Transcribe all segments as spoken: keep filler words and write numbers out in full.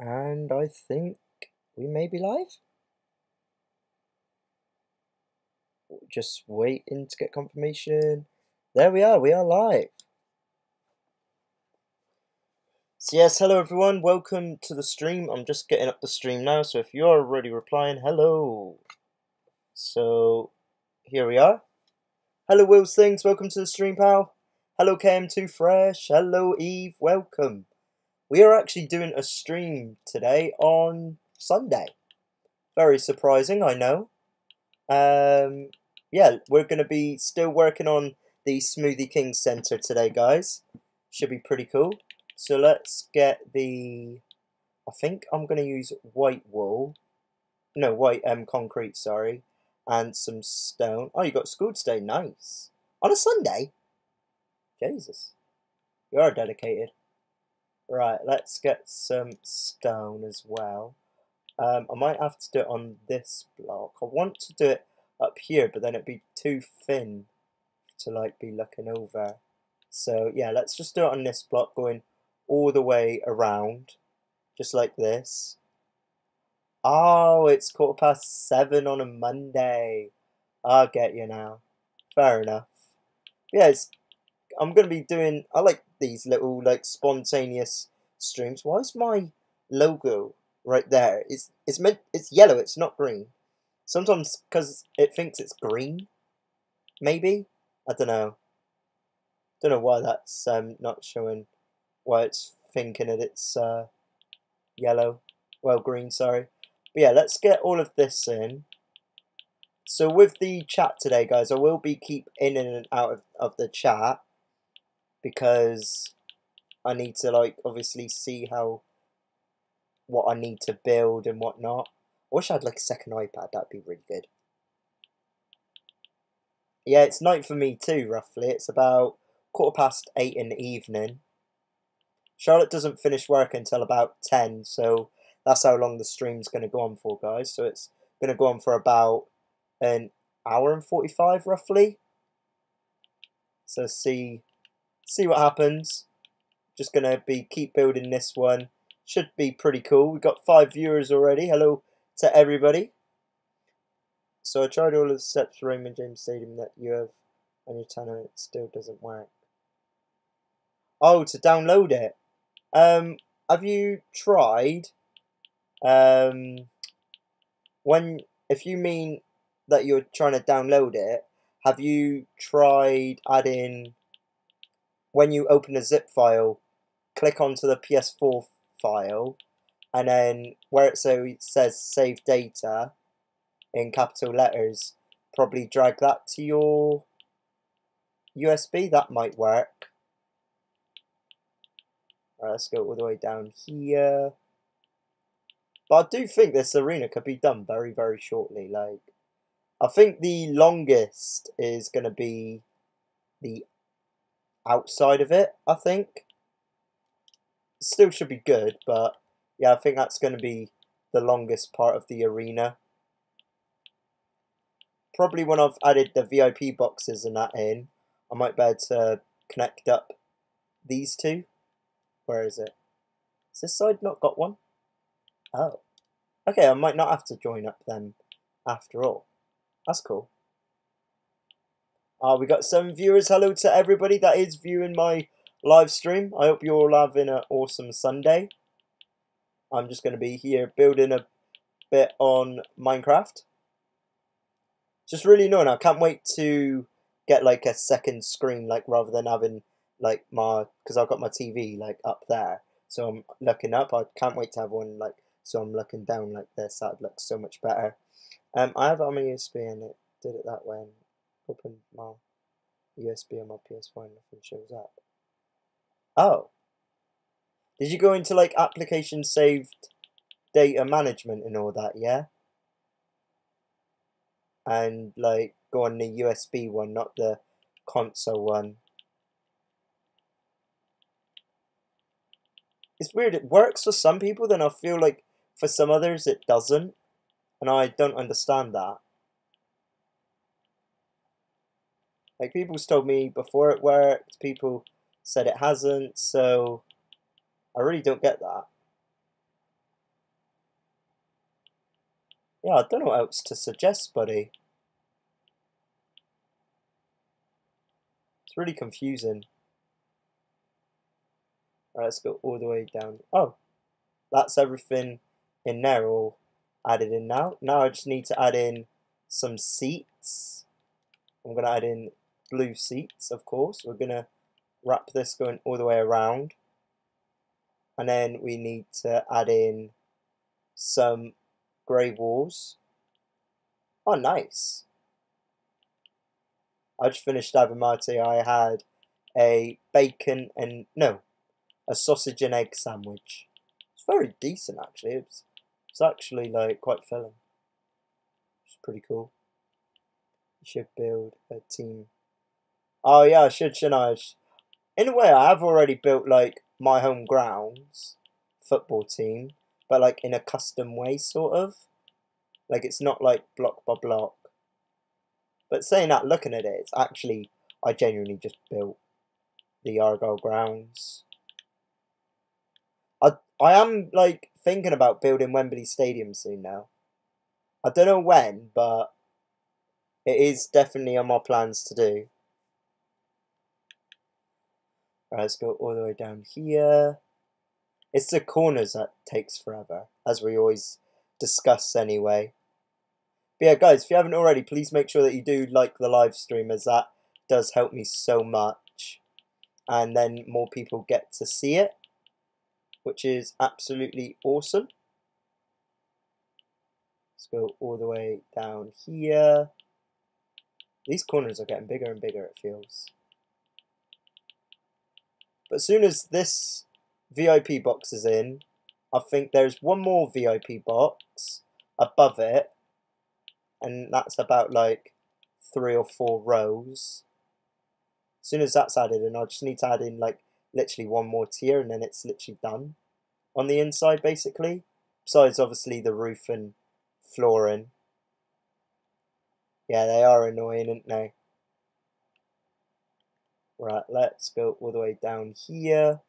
And I think we may be live. Just waiting to get confirmation. There we are, we are live. So yes, hello everyone, welcome to the stream. I'm just getting up the stream now, so if you're already replying, hello. So here we are. Hello Will's Things, welcome to the stream, pal. Hello K M two Fresh, hello Eve, welcome. We are actually doing a stream today on Sunday. Very surprising, I know. Um, yeah, we're going to be still working on the Smoothie King Center today, guys. Should be pretty cool. So let's get the... I think I'm going to use white wool. No, white um, concrete, sorry. And some stone. Oh, you got school today. Nice. On a Sunday? Jesus. You are dedicated. Right, let's get some stone as well. Um, I might have to do it on this block. I want to do it up here, but then it'd be too thin to like be looking over. So yeah, let's just do it on this block, going all the way around, just like this. Oh, it's quarter past seven on a Monday. I'll get you now. Fair enough. Yeah, it's, I'm gonna be doing. I like these little like spontaneous streams. Why is my logo right there? It's it's meant it's yellow. It's not green. Sometimes because it thinks it's green. Maybe, I don't know. Don't know why that's um not showing. Why it's thinking that it's uh yellow. Well, green. Sorry. But yeah, let's get all of this in. So with the chat today, guys, I will be keep in and out of, of the chat. Because I need to, like, obviously see how, what I need to build and whatnot. I wish I had, like, a second iPad. That'd be really good. Yeah, it's night for me too, roughly. It's about quarter past eight in the evening. Charlotte doesn't finish work until about ten, so that's how long the stream's going to go on for, guys. So it's going to go on for about an hour and forty-five, roughly. So see... see what happens. Just gonna be keep building this one. Should be pretty cool. We've got five viewers already. Hello to everybody. So I tried all of the steps for Raymond James Stadium that you have on your channel. It still doesn't work. Oh, to download it. Um, have you tried? Um, when if you mean that you're trying to download it, have you tried adding? When you open a zip file, click onto the P S four file, and then where it, so it says save data in capital letters, probably drag that to your U S B. That might work. Alright, let's go all the way down here. But I do think this arena could be done very, very shortly. Like, I think the longest is going to be the outside of it, I think. Still should be good, but yeah, I think that's going to be the longest part of the arena. Probably when I've added the V I P boxes and that in, I might be able to connect up these two. Where is it? Has this side not got one? Oh. Okay, I might not have to join up them after all. That's cool. Uh, we got seven viewers. Hello to everybody that is viewing my live stream. I hope you're all having an awesome Sunday. I'm just going to be here building a bit on Minecraft. Just really annoying. I can't wait to get like a second screen, like rather than having like my, because I've got my T V like up there, so I'm looking up. I can't wait to have one like so I'm looking down like this. That looks so much better. Um, I have it on my U S B and it did it that way. Open my U S B on my P S one and nothing shows up. Oh. Did you go into like application saved data management and all that, yeah? And like go on the U S B one, not the console one. It's weird, it works for some people, then I feel like for some others it doesn't. And I don't understand that. Like, people's told me before it worked, people said it hasn't, so I really don't get that. Yeah, I don't know what else to suggest, buddy. It's really confusing. Alright, let's go all the way down. Oh, that's everything in there all added in now. Now I just need to add in some seats. I'm going to add in blue seats, of course. We're going to wrap this going all the way around. And then we need to add in some grey walls. Oh, nice. I just finished having my tea. I had a bacon and, no, a sausage and egg sandwich. It's very decent, actually. It's it's actually, like, quite filling. It's pretty cool. You should build a team. Oh, yeah, I should, shouldn't I? In a way, I have already built, like, my home grounds football team, but, like, in a custom way, sort of. Like, it's not, like, block by block. But saying that, looking at it, it's actually, I genuinely just built the Argyle grounds. I I am, like, thinking about building Wembley Stadium soon now. I don't know when, but it is definitely on my plans to do. Right, let's go all the way down here. It's the corners that takes forever, as we always discuss anyway. But yeah, guys, if you haven't already, please make sure that you do like the live stream, as that does help me so much. And then more people get to see it, which is absolutely awesome. Let's go all the way down here. These corners are getting bigger and bigger, it feels. But as soon as this V I P box is in, I think there's one more V I P box above it. And that's about like three or four rows. As soon as that's added in, I just need to add in like literally one more tier, and then it's literally done on the inside, basically. Besides, obviously, the roof and flooring. Yeah, they are annoying, aren't they? Right, let's go all the way down here.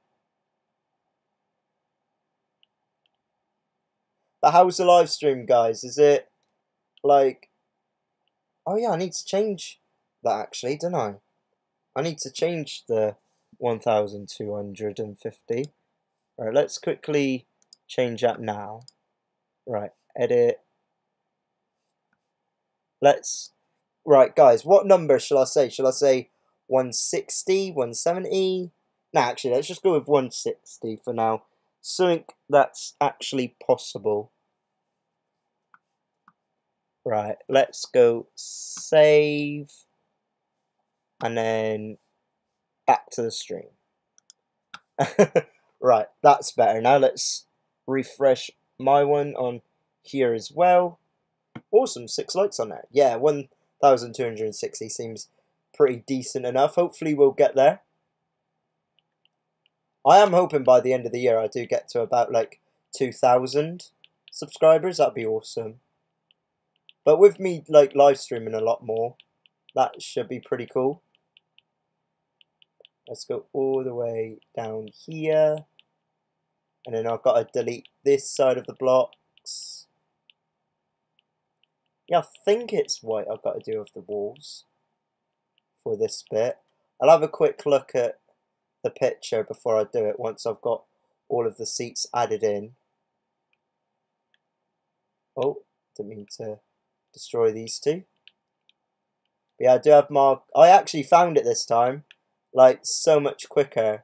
But how's the live stream, guys? Is it like... Oh, yeah, I need to change that, actually, don't I? I need to change the one thousand two hundred fifty. Right, let's quickly change that now. Right, edit. Let's... Right, guys, what number shall I say? Shall I say one sixty, one seventy? Nah, actually, let's just go with one sixty for now. Something that's actually possible. Right, let's go save. And then... back to the stream. Right, that's better. Now let's refresh my one on here as well. Awesome, six likes on there. Yeah, one thousand two hundred sixty seems pretty decent enough. Hopefully we'll get there. I am hoping by the end of the year I do get to about like two thousand subscribers. That'd be awesome. But with me like live streaming a lot more, that should be pretty cool. Let's go all the way down here. And then I've got to delete this side of the blocks. Yeah, I think it's white I've got to do with the walls for this bit. I'll have a quick look at the picture before I do it, once I've got all of the seats added in. Oh, didn't mean to destroy these two. But yeah, I do have my... I actually found it this time. Like, so much quicker.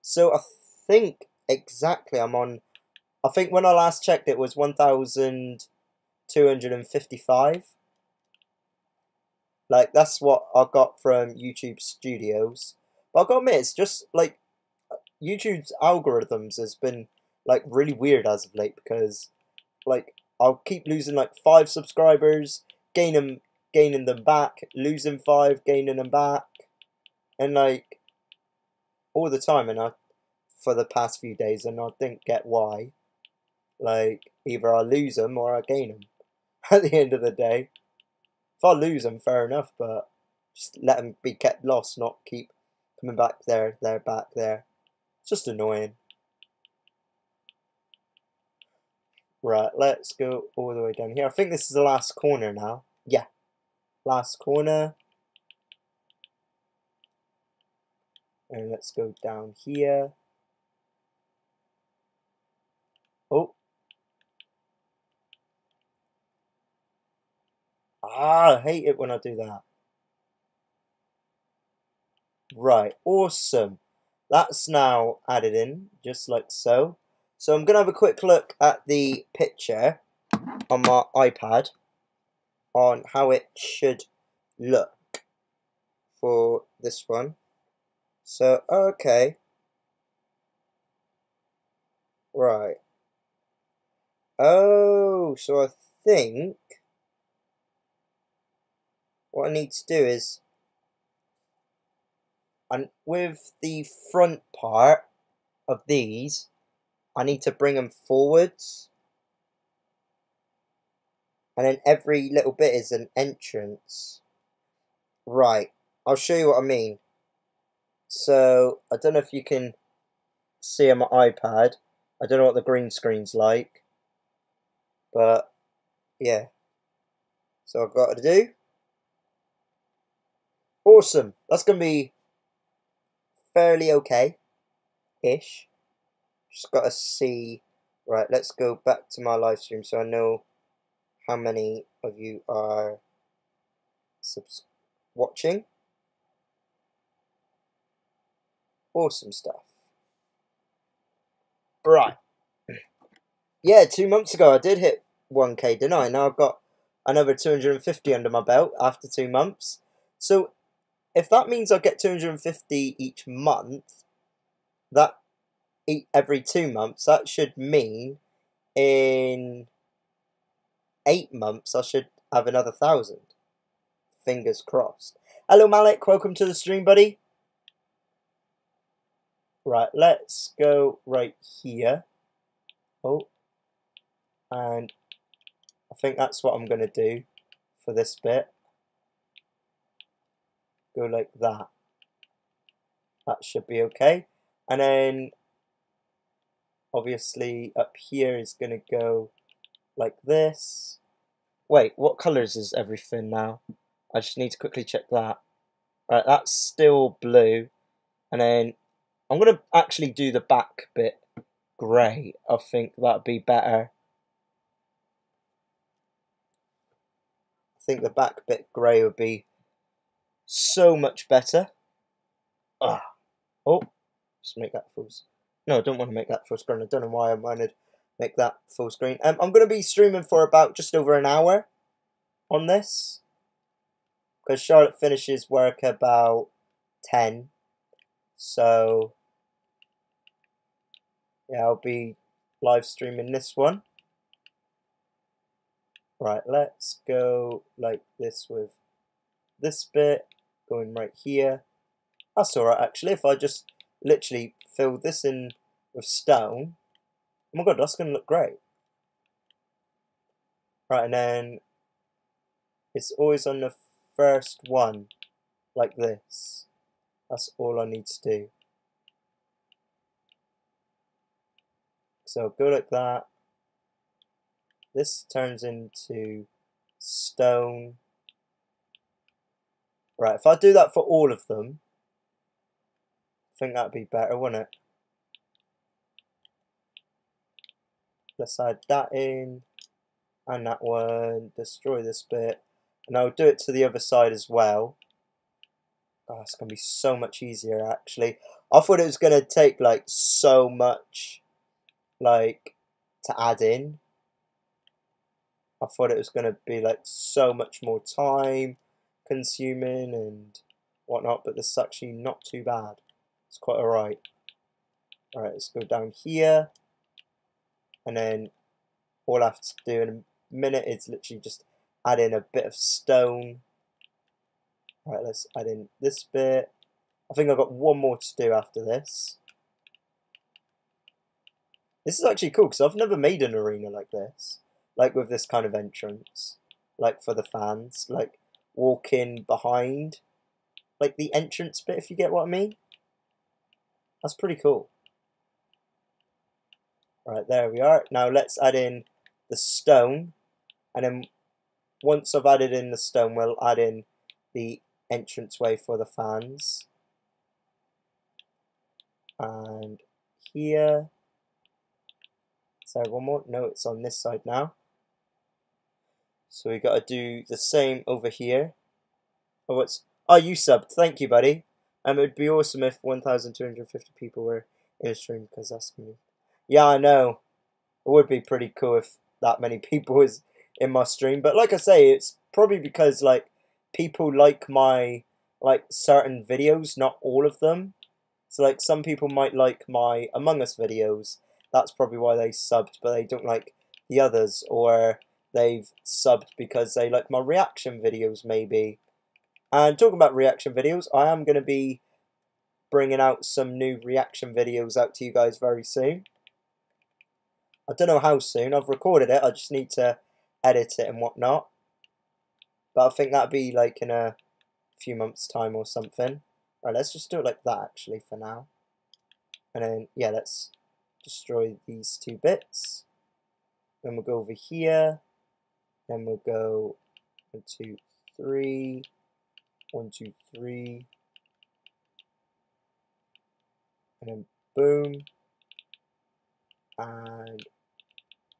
So I think exactly I'm on... I think when I last checked it was one thousand two hundred fifty-five. Like, that's what I got from YouTube Studios. But I've got to admit, it's just, like, YouTube's algorithms has been, like, really weird as of late. Because, like, I'll keep losing, like, five subscribers, gain them... gaining them back, losing five, gaining them back, and like all the time. And I, for the past few days, and I didn't get why. Like, either I lose them or I gain them. At the end of the day, if I lose them, fair enough, but just let them be kept lost, not keep coming back there, there, back there. It's just annoying. Right, let's go all the way down here. I think this is the last corner now. Yeah, last corner. And let's go down here. Oh. Ah, I hate it when I do that. Right, awesome. That's now added in, just like so. So I'm going to have a quick look at the picture on my iPad on how it should look for this one. So, okay. Right. Oh, so I think what I need to do is, and with the front part of these, I need to bring them forwards. And then every little bit is an entrance. Right, I'll show you what I mean. So, I don't know if you can see on my iPad. I don't know what the green screen's like. But, yeah. So, I've got to do. Awesome. That's going to be fairly okay-ish. Just got to see. Right, let's go back to my live stream so I know how many of you are subs watching. Awesome stuff. Right. Yeah, two months ago I did hit one K, didn't I? Now I've got another two hundred fifty under my belt after two months. So if that means I get two hundred fifty each month, that every two months, that should mean in eight months I should have another thousand. Fingers crossed. Hello Malik, welcome to the stream, buddy. Right, let's go right here. Oh, and I think that's what I'm going to do for this bit. Go like that. That should be okay. And then, obviously, up here is going to go like this. Wait, what colours is everything now? I just need to quickly check that. Right, that's still blue. And then, I'm going to actually do the back bit grey. I think that'd be better. I think the back bit grey would be so much better. Ah. Oh, just make that full screen. No, I don't want to make that full screen. I don't know why I wanted to make that full screen. Um, I'm going to be streaming for about just over an hour on this, because Charlotte finishes work about ten. So, yeah, I'll be live streaming this one. Right, let's go like this with this bit going right here. That's alright actually. If I just literally fill this in with stone, oh my god, that's gonna look great. Right, and then it's always on the first one like this. That's all I need to do. So go like that. This turns into stone. Right, if I do that for all of them, I think that'd be better, wouldn't it? Let's add that in, and that one, destroy this bit, and I'll do it to the other side as well. Oh, it's going to be so much easier, actually. I thought it was going to take, like, so much, like, to add in. I thought it was going to be, like, so much more time consuming and whatnot, but this is actually not too bad. It's quite alright. Alright, let's go down here, and then all I have to do in a minute is literally just add in a bit of stone. Alright, let's add in this bit. I think I've got one more to do after this. This is actually cool because I've never made an arena like this, like with this kind of entrance, like for the fans, like walk in behind like the entrance bit, if you get what I mean. That's pretty cool. Right, there we are. Now let's add in the stone, and then once I've added in the stone, we'll add in the entranceway for the fans. And here, so one more, no, it's on this side now. So we gotta do the same over here. Oh, it's, oh, you subbed, thank you, buddy. Um, it would be awesome if one thousand two hundred fifty people were in a stream, because that's me. Yeah, I know. It would be pretty cool if that many people was in my stream. But like I say, it's probably because, like, people like my, like, certain videos, not all of them. So, like, some people might like my Among Us videos. That's probably why they subbed, but they don't like the others. Or they've subbed because they like my reaction videos, maybe. And talking about reaction videos, I am going to be bringing out some new reaction videos out to you guys very soon. I don't know how soon. I've recorded it. I just need to edit it and whatnot. But I think that'll be, like, in a few months' time or something. Right, let's just do it like that, actually, for now. And then, yeah, let's destroy these two bits. Then we'll go over here. Then we'll go one, two, three. One, two, three. And then boom. And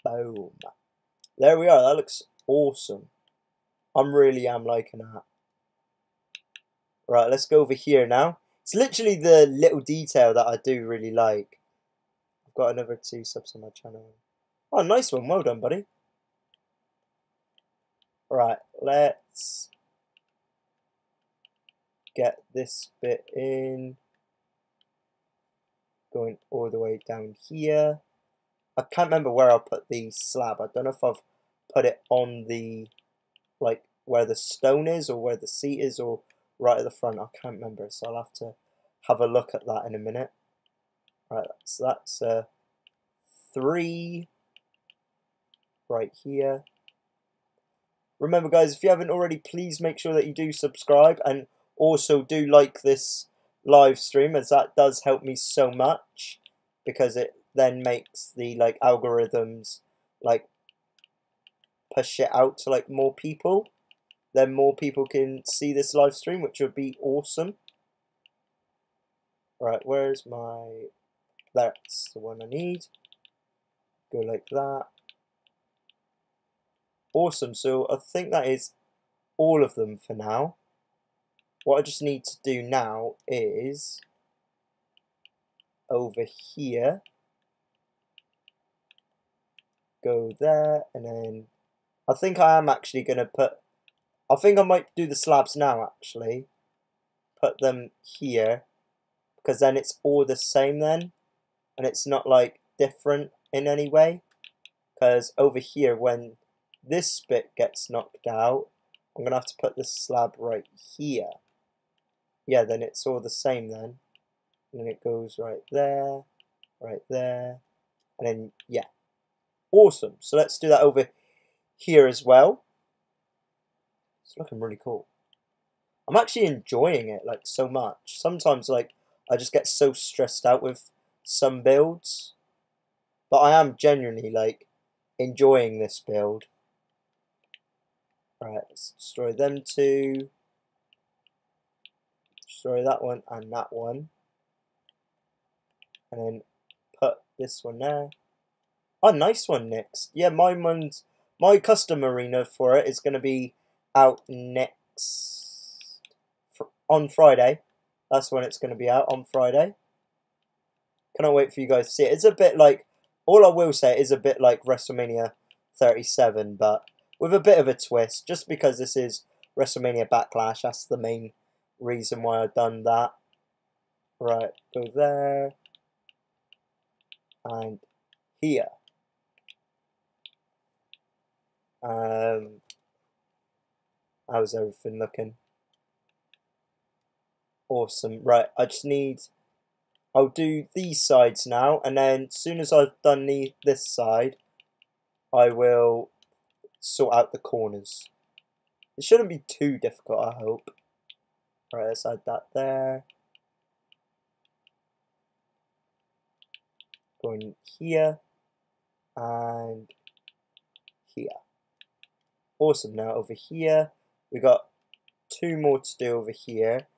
boom. There we are. That looks awesome. I really am liking that. Right, let's go over here now. It's literally the little detail that I do really like. I've got another two subs on my channel. Oh, nice one. Well done, buddy. Right, let's get this bit in. Going all the way down here. I can't remember where I put the slab. I don't know if I've put it on the, like, where the stone is or where the seat is or right at the front. I can't remember, so I'll have to have a look at that in a minute. Right, so that's uh, three right here. Remember, guys, if you haven't already, please make sure that you do subscribe and also do like this live stream, as that does help me so much, because it then makes the, like, algorithms, like, push it out to, like, more people. Then more people can see this live stream, which would be awesome. Right, where's my... That's the one I need. Go like that. Awesome, so I think that is all of them for now. What I just need to do now is... over here. Go there, and then... I think I am actually going to put... I think I might do the slabs now, actually. Put them here. Because then it's all the same then. And it's not, like, different in any way. Because over here, when this bit gets knocked out, I'm going to have to put the slab right here. Yeah, then it's all the same then. And then it goes right there. Right there. And then, yeah. Awesome. So let's do that over here as well. It's looking really cool. I'm actually enjoying it, like, so much. Sometimes, like, I just get so stressed out with some builds. But I am genuinely, like, enjoying this build. Alright, let's destroy them two. Destroy that one and that one. And then put this one there. Oh, nice one, next. Yeah, my, one's, my custom arena for it is going to be out next fr on Friday. That's when it's going to be out, on Friday. Cannot wait for you guys to see it. It's a bit like, all I will say, it is a bit like WrestleMania thirty-seven, but with a bit of a twist, just because this is WrestleMania Backlash. That's the main reason why I've done that. Right, go there and here. um How's everything looking? Awesome. Right, I just need... I'll do these sides now, and then as soon as I've done the, this side, I will sort out the corners. It shouldn't be too difficult, I hope. Right, let's add that there. Going here. And here. Awesome. Now over here, we got two more to do over here,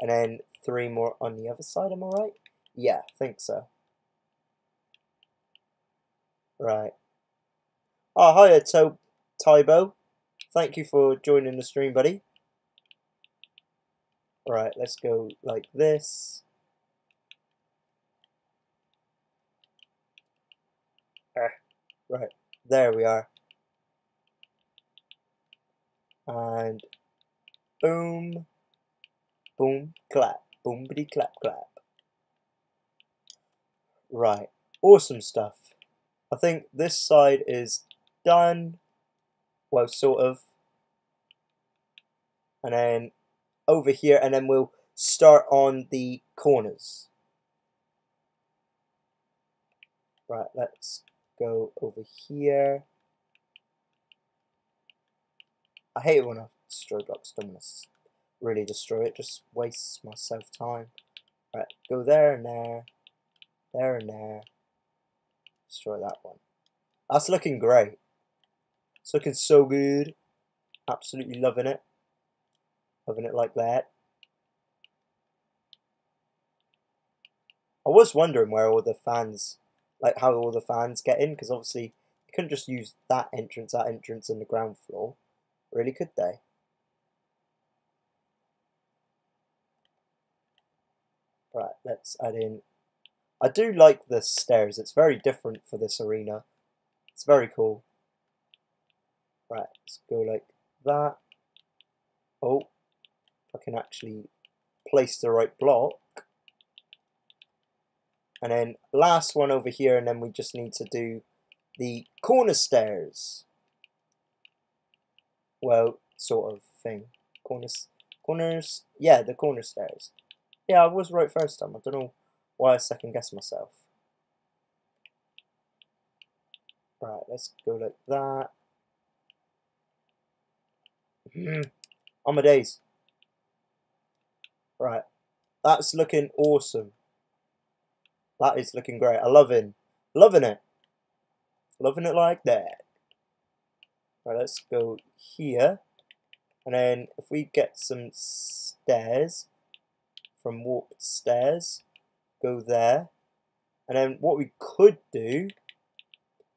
and then three more on the other side, am I right? Yeah, I think so. Right. Oh, hiya, so Tybo. Thank you for joining the stream, buddy. Right, let's go like this. Right, there we are. And boom, boom, clap, boom, bitty, clap, clap. Right, awesome stuff. I think this side is done. Well, sort of. And then over here, and then we'll start on the corners. Right, let's go over here. I hate it when I destroy blocks. Don't want to really destroy it. Just wastes myself time. Right, go there and there. There and there. Destroy that one. That's looking great. It's looking so good. Absolutely loving it. Loving it like that. I was wondering where all the fans, like how all the fans get in, because obviously you couldn't just use that entrance, that entrance and the ground floor. Really, could they? Right, let's add in. I do like the stairs. It's very different for this arena. It's very cool. Right, let's go like that. Oh, I can actually place the right block. And then last one over here, and then we just need to do the corner stairs. Well, sort of thing. Corners, corners, yeah, the corner stairs. Yeah, I was right first time. I don't know why I second guessed myself. Right, let's go like that. On my days. Right, that's looking awesome. That is looking great. I love it. Loving it. Loving it like that. Right, let's go here. And then if we get some stairs, from warp stairs, go there. And then what we could do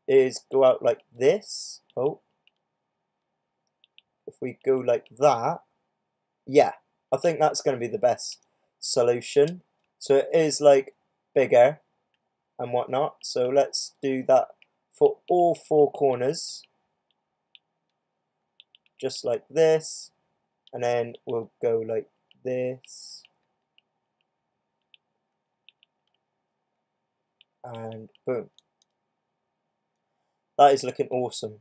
is go out like this. Oh. If we go like that, yeah. I think that's going to be the best solution. So it is like bigger and whatnot, so let's do that for all four corners, just like this, and then we'll go like this, and boom. That is looking awesome.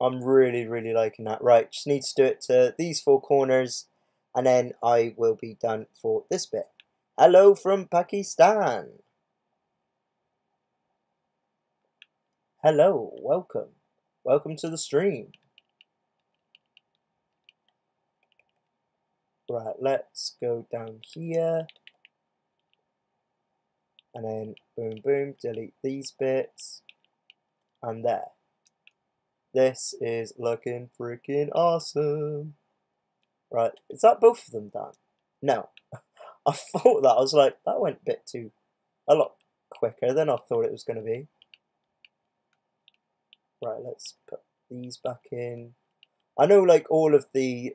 I'm really, really liking that. Right, just need to do it to these four corners, and then I will be done for this bit. Hello from Pakistan. Hello, welcome. Welcome to the stream. Right, let's go down here. And then, boom, boom, delete these bits. And there. This is looking freaking awesome. Right, is that both of them done? No. I thought that. I was like, that went a bit too, a lot quicker than I thought it was going to be. Right, let's put these back in. I know, like, all of the,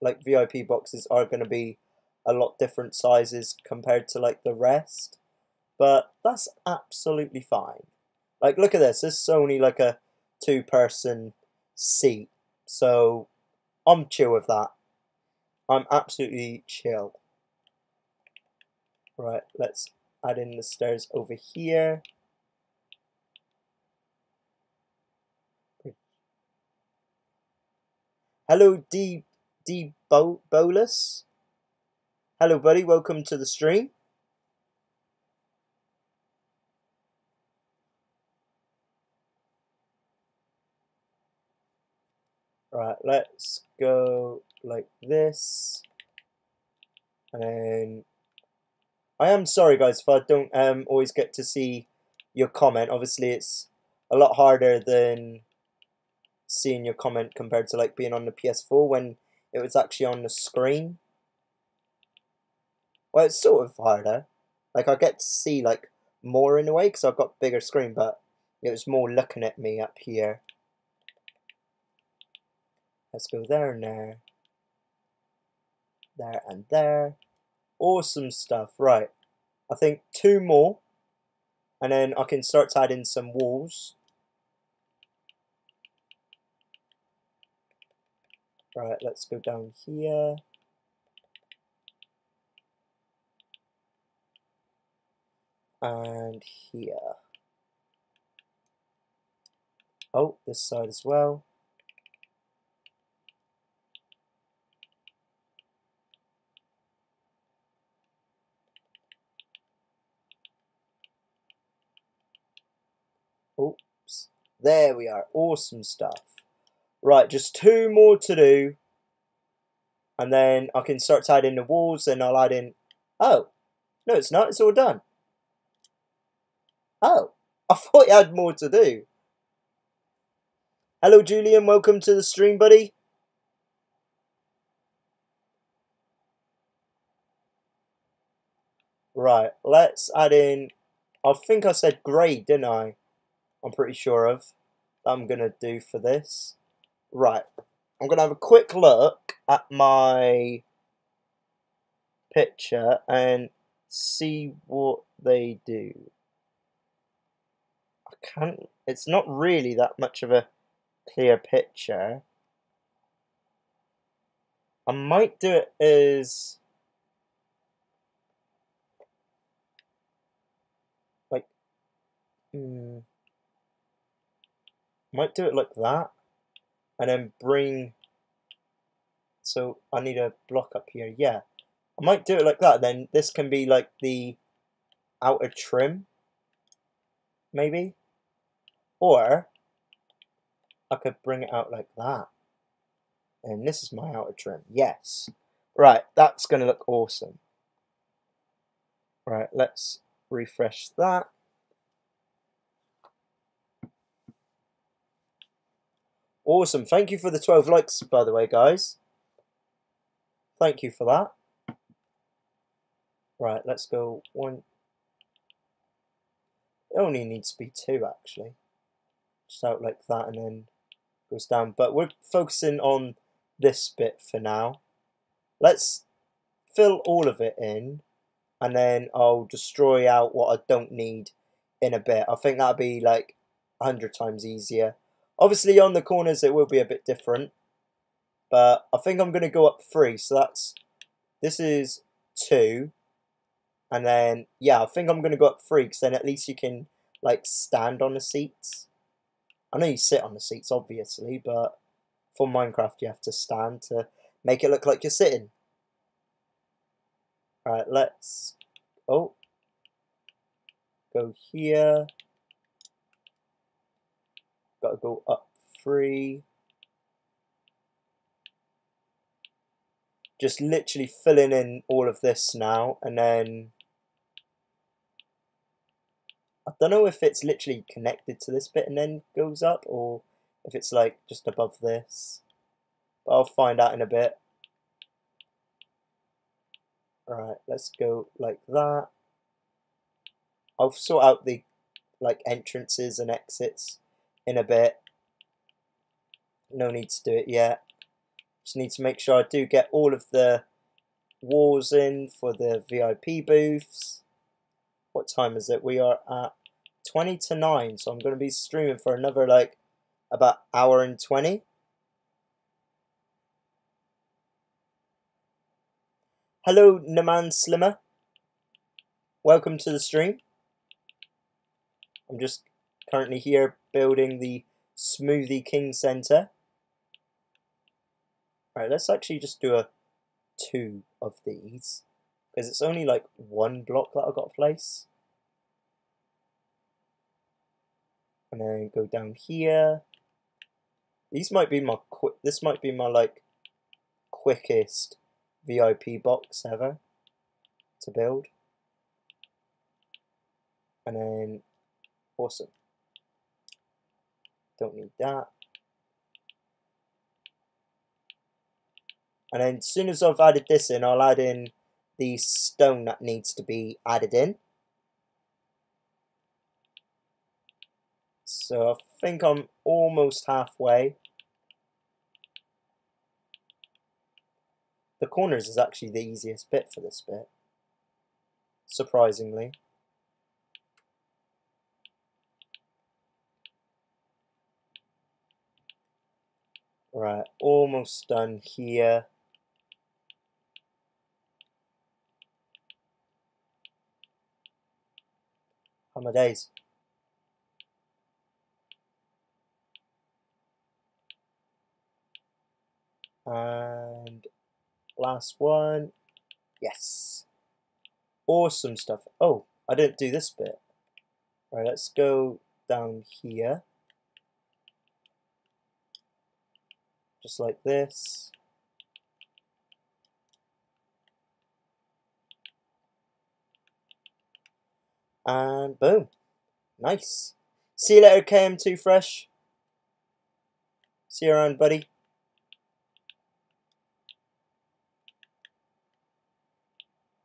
like, V I P boxes are going to be a lot different sizes compared to, like, the rest. But that's absolutely fine. Like, look at this. This is only, like, a two-person seat. So, I'm chill with that. I'm absolutely chill. Right, let's add in the stairs over here. Hello, D. D. Bolus. Hello, buddy. Welcome to the stream. Right, let's go like this. And then I am sorry, guys, if I don't um, always get to see your comment. Obviously, it's a lot harder than seeing your comment compared to like being on the P S four when it was actually on the screen. Well, it's sort of harder. Like, I get to see like more in a way because I've got bigger screen, but it was more looking at me up here. Let's go there and there. There and there. Awesome stuff. Right. I think two more. And then I can start to add in some walls. Right, let's go down here. And here. Oh, this side as well. Oops. There we are. Awesome stuff. Right, just two more to do. And then I can start to add in the walls, and I'll add in... Oh, no, it's not. It's all done. Oh, I thought you had more to do. Hello, Julian. Welcome to the stream, buddy. Right, let's add in... I think I said grey, didn't I? I'm pretty sure of that I'm going to do for this. Right, I'm going to have a quick look at my picture and see what they do. I can't, it's not really that much of a clear picture. I might do it as like, hmm. Might do it like that, and then bring, so I need a block up here, yeah. I might do it like that, then this can be like the outer trim, maybe. Or, I could bring it out like that. And this is my outer trim, yes. Right, that's gonna look awesome. Right, let's refresh that. Awesome. Thank you for the twelve likes, by the way, guys. Thank you for that. Right, let's go one. It only needs to be two, actually. Just out like that and then goes down. But we're focusing on this bit for now. Let's fill all of it in. And then I'll destroy out what I don't need in a bit. I think that'll be like a hundred times easier. Obviously on the corners it will be a bit different, but I think I'm going to go up three, so that's, this is two, and then, yeah, I think I'm going to go up three, because then at least you can, like, stand on the seats. I know you sit on the seats, obviously, but for Minecraft you have to stand to make it look like you're sitting. Alright, let's, oh, go here. Got to go up three. Just literally filling in all of this now, and then I don't know if it's literally connected to this bit and then goes up, or if it's like just above this. But I'll find out in a bit. Alright, let's go like that. I'll sort out the like entrances and exits in a bit. No need to do it yet. Just need to make sure I do get all of the walls in for the V I P booths. What time is it? We are at twenty to nine, so I'm going to be streaming for another like about hour and twenty. Hello Naman Slimmer, welcome to the stream. I'm just currently here building the Smoothie King Center. Alright, let's actually just do a two of these, because it's only like one block that I've got to place. And then go down here. These might be my quick, this might be my like quickest V I P box ever to build. And then awesome. Don't need that. And then as soon as I've added this in, I'll add in the stone that needs to be added in. So I think I'm almost halfway. The corners is actually the easiest bit for this bit, surprisingly. Right, almost done here. How many days? And last one. Yes. Awesome stuff. Oh, I didn't do this bit. All right, let's go down here. Just like this. And boom. Nice. See you later, K M two Fresh. See you around, buddy.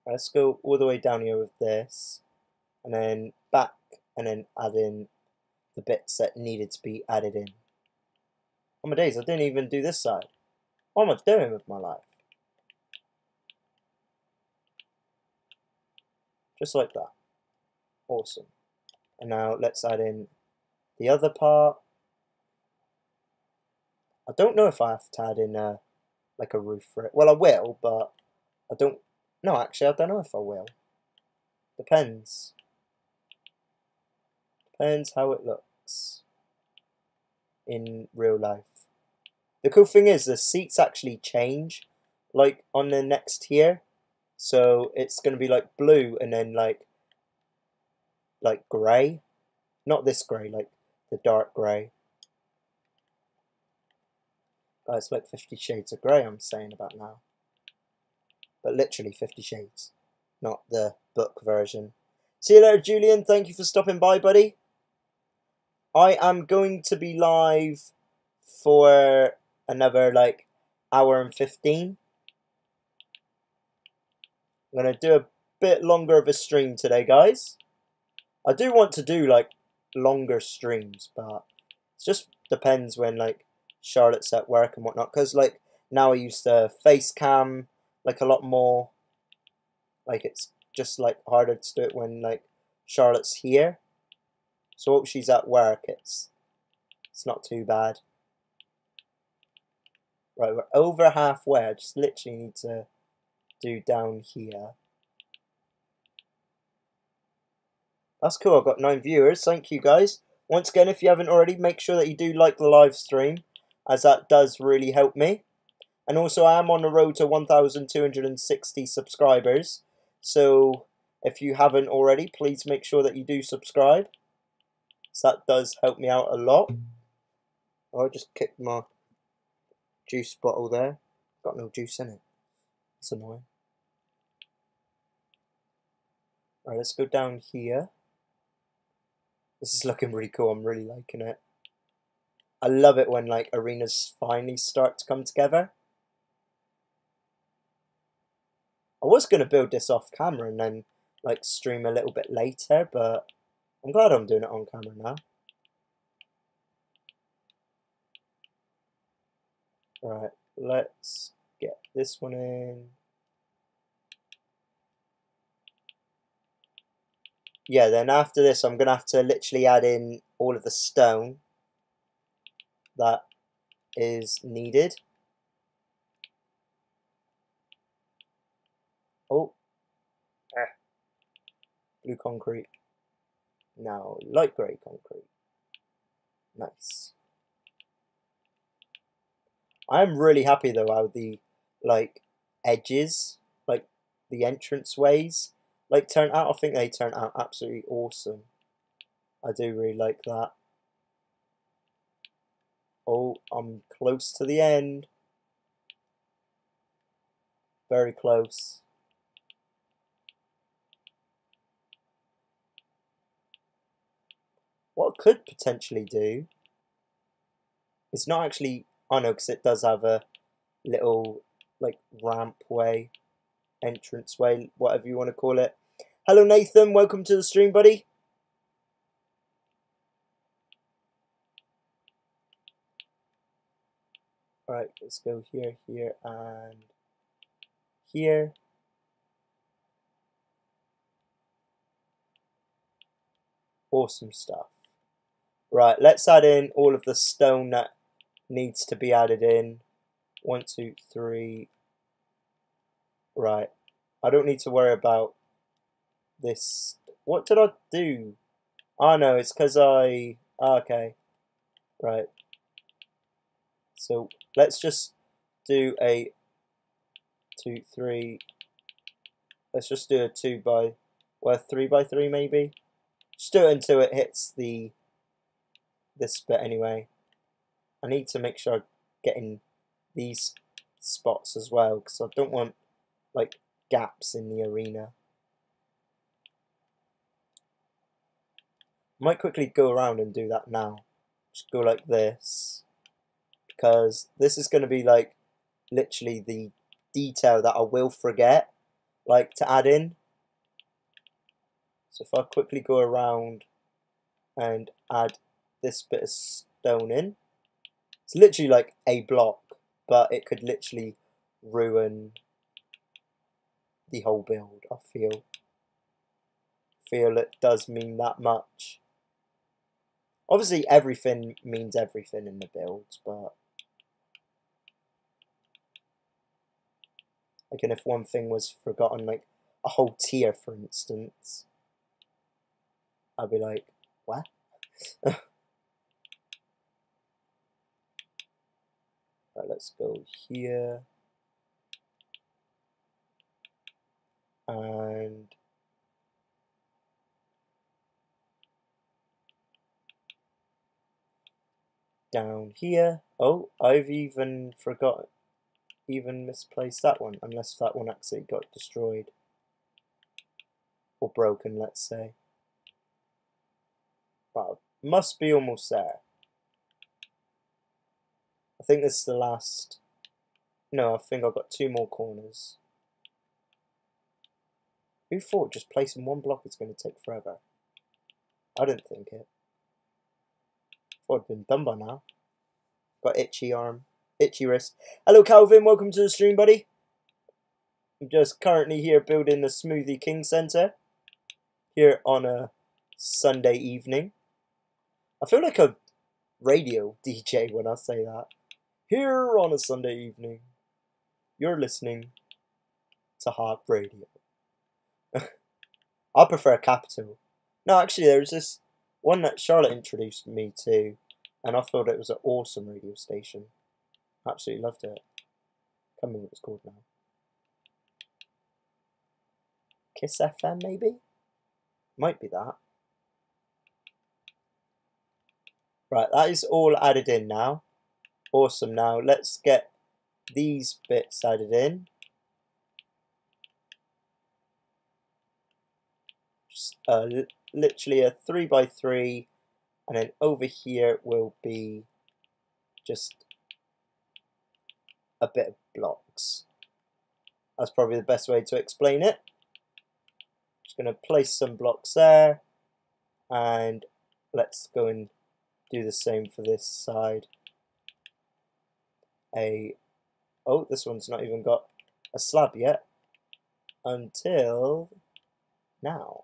Let's go all the way down here with this, and then back, and then add in the bits that needed to be added in. Oh my days, I didn't even do this side. What am I doing with my life? Just like that. Awesome. And now let's add in the other part. I don't know if I have to add in a, like a roof for it. Well, I will, but I don't... No, actually, I don't know if I will. Depends. Depends how it looks in real life. The cool thing is the seats actually change, like, on the next tier. So it's going to be, like, blue and then, like, like grey. Not this grey, like, the dark grey. Oh, it's like Fifty Shades of Grey I'm saying about now. But literally Fifty Shades, not the book version. See you later, Julian. Thank you for stopping by, buddy. I am going to be live for another, like, hour and fifteen. I'm going to do a bit longer of a stream today, guys. I do want to do, like, longer streams, but it just depends when, like, Charlotte's at work and whatnot. Because, like, now I use the face cam, like, a lot more. Like, it's just, like, harder to do it when, like, Charlotte's here. So she's at work, it's it's not too bad. Right, we're over halfway. I just literally need to do down here. That's cool, I've got nine viewers. Thank you, guys. Once again, if you haven't already, make sure that you do like the live stream, as that does really help me. And also, I am on the road to one thousand two hundred sixty subscribers. So if you haven't already, please make sure that you do subscribe. So that does help me out a lot. Oh, I just kicked my juice bottle there. Got no juice in it. That's annoying. Alright, let's go down here. This is looking really cool. I'm really liking it. I love it when, like, arenas finally start to come together. I was going to build this off camera and then, like, stream a little bit later, but I'm glad I'm doing it on camera now. Right, let's get this one in. Yeah, then after this, I'm going to have to literally add in all of the stone that is needed. Oh. Ah. Blue concrete. Now, light grey concrete. Nice. I'm really happy though how the, like, edges, like the entrance ways, like, turn out. I think they turn out absolutely awesome. I do really like that. Oh, I'm close to the end. Very close. What I could potentially do It's not actually, I know, because it does have a little like ramp way, entrance way, whatever you want to call it. Hello Nathan, welcome to the stream, buddy. Alright, let's go here, here, and here. Awesome stuff. Right, let's add in all of the stone that needs to be added in. One, two, three. Right. I don't need to worry about this. What did I do? Oh no, it's because I... Oh, okay. Right. So let's just do a two, three. Let's just do a two by, well, three by three maybe. Just do it until it hits the this bit anyway. I need to make sure I get in these spots as well, because I don't want like gaps in the arena. Might quickly go around and do that now. Just go like this, because this is going to be like literally the detail that I will forget like to add in. So if I quickly go around and add this bit of stone in, it's literally like a block, but it could literally ruin the whole build. I feel feel it does mean that much. Obviously everything means everything in the builds, but like, and if one thing was forgotten, like a whole tier for instance, I'd be like, what? Right, let's go here. And down here. Oh, I've even forgot, even misplaced that one, unless that one actually got destroyed or broken, let's say. But it must be almost there. I think this is the last. No, I think I've got two more corners. Who thought just placing one block is going to take forever? I didn't think it. I thought I'd been done by now. Got itchy arm, itchy wrist. Hello Calvin, welcome to the stream, buddy. I'm just currently here building the Smoothie King Center here on a Sunday evening. I feel like a radio D J when I say that. Here on a Sunday evening, you're listening to Harp Radio. I prefer capital. No, actually, there was this one that Charlotte introduced me to, and I thought it was an awesome radio station. Absolutely loved it. I can't remember what it's called now. Kiss F M, maybe? Might be that. Right, that is all added in now. Awesome. Now let's get these bits added in. Just uh, literally a three by three, and then over here will be just a bit of blocks. That's probably the best way to explain it. Just gonna place some blocks there, and let's go and do the same for this side. A oh, this one's not even got a slab yet until now.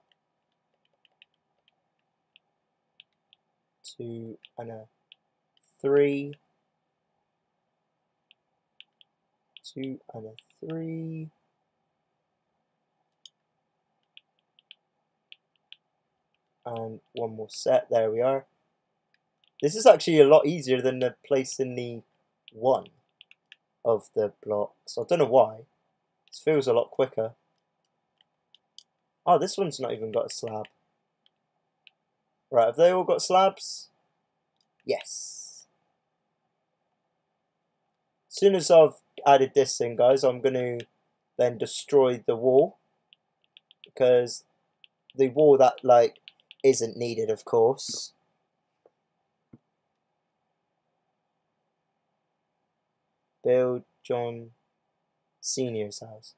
Two and a three. Two and a three. And one more set. There we are. This is actually a lot easier than the placing the one of the blocks. I don't know why. This feels a lot quicker. Oh, this one's not even got a slab. Right, have they all got slabs? Yes. As soon as I've added this in, guys, I'm going to then destroy the wall. Because the wall that, like, isn't needed, of course. Bill John Senior's house.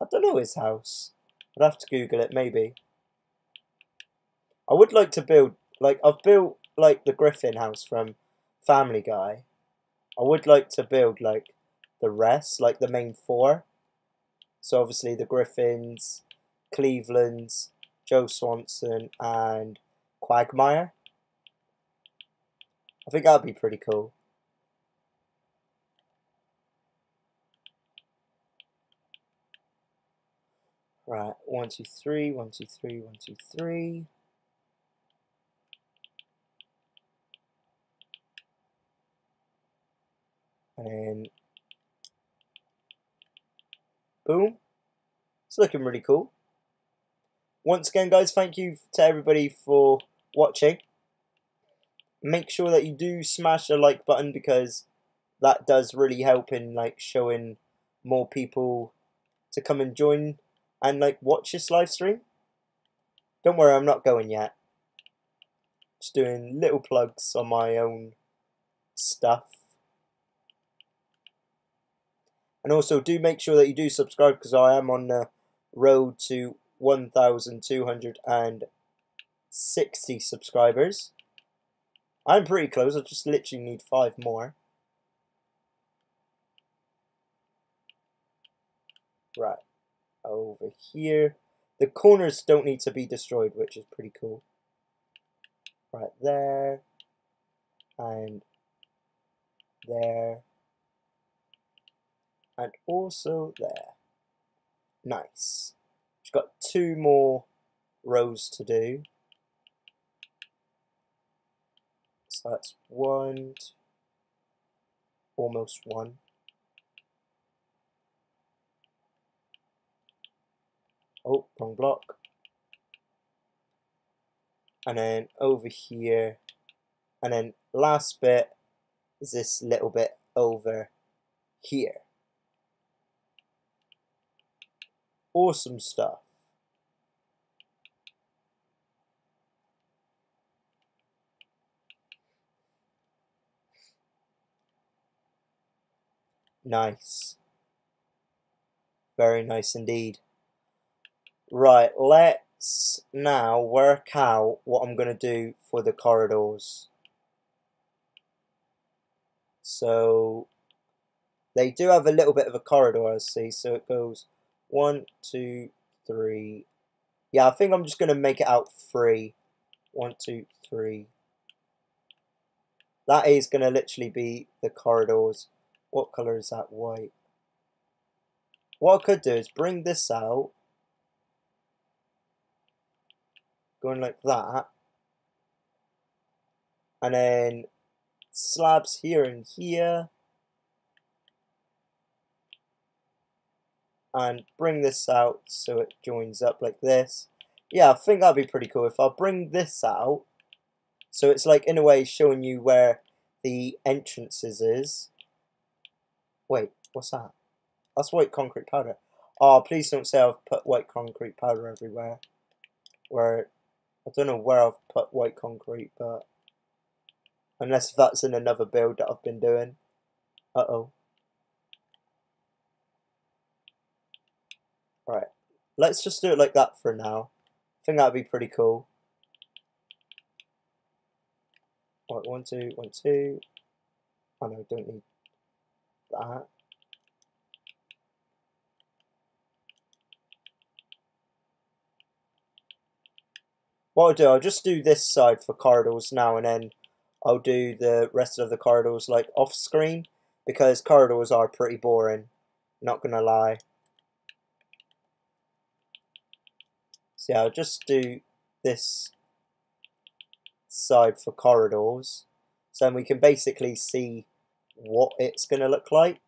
I don't know his house. I'd have to Google it, maybe. I would like to build, like, I've built, like, the Griffin house from Family Guy. I would like to build, like, the rest, like, the main four. So, obviously, the Griffins, Clevelands, Joe Swanson, and Quagmire. I think that'd be pretty cool. Right, one, two, three, one, two, three, one, two, three. And then, boom. It's looking really cool. Once again, guys, thank you to everybody for watching. Make sure that you do smash the like button, because that does really help in, like, showing more people to come and join and, like, watch this live stream. Don't worry, I'm not going yet. Just doing little plugs on my own stuff. And also, do make sure that you do subscribe, because I am on the road to one thousand two hundred sixty subscribers. I'm pretty close, I just literally need five more. Right. Over here, the corners don't need to be destroyed, which is pretty cool. Right there, and there, and also there. Nice. Just got two more rows to do. So that's one, almost one. Oh, wrong block. And then over here. And then last bit is this little bit over here. Awesome stuff. Nice. Very nice indeed. Right, let's now work out what I'm going to do for the corridors. So, they do have a little bit of a corridor, I see. So it goes one, two, three. Yeah, I think I'm just going to make it out three. One, two, three. That is going to literally be the corridors. What colour is that? White. What I could do is bring this out. Going like that, and then slabs here and here, and bring this out so it joins up like this. Yeah, I think that'd be pretty cool if I bring this out, so it's like in a way showing you where the entrances is. Wait, what's that? That's white concrete powder. Oh, please don't say I've put white concrete powder everywhere. Where I don't know where I've put white concrete, but unless that's in another build that I've been doing. Uh-oh. Right. Let's just do it like that for now. I think that would be pretty cool. Right, one, two, one, two. Oh no, don't need that. What I'll do, I'll just do this side for corridors now, and then I'll do the rest of the corridors like off screen, because corridors are pretty boring, not gonna lie. So yeah, I'll just do this side for corridors, so then we can basically see what it's gonna look like.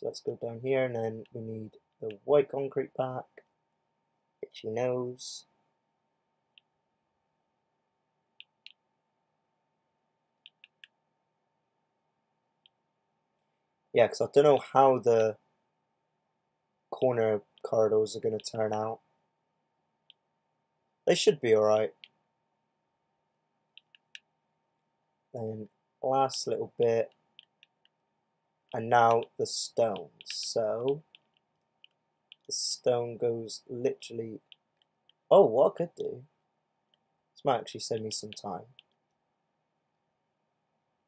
So let's go down here, and then we need the white concrete back, which he knows. Yeah, because I don't know how the corner corridors are going to turn out. They should be alright. Then last little bit, and now the stone. So the stone goes literally. Oh, what I could do, this might actually save me some time.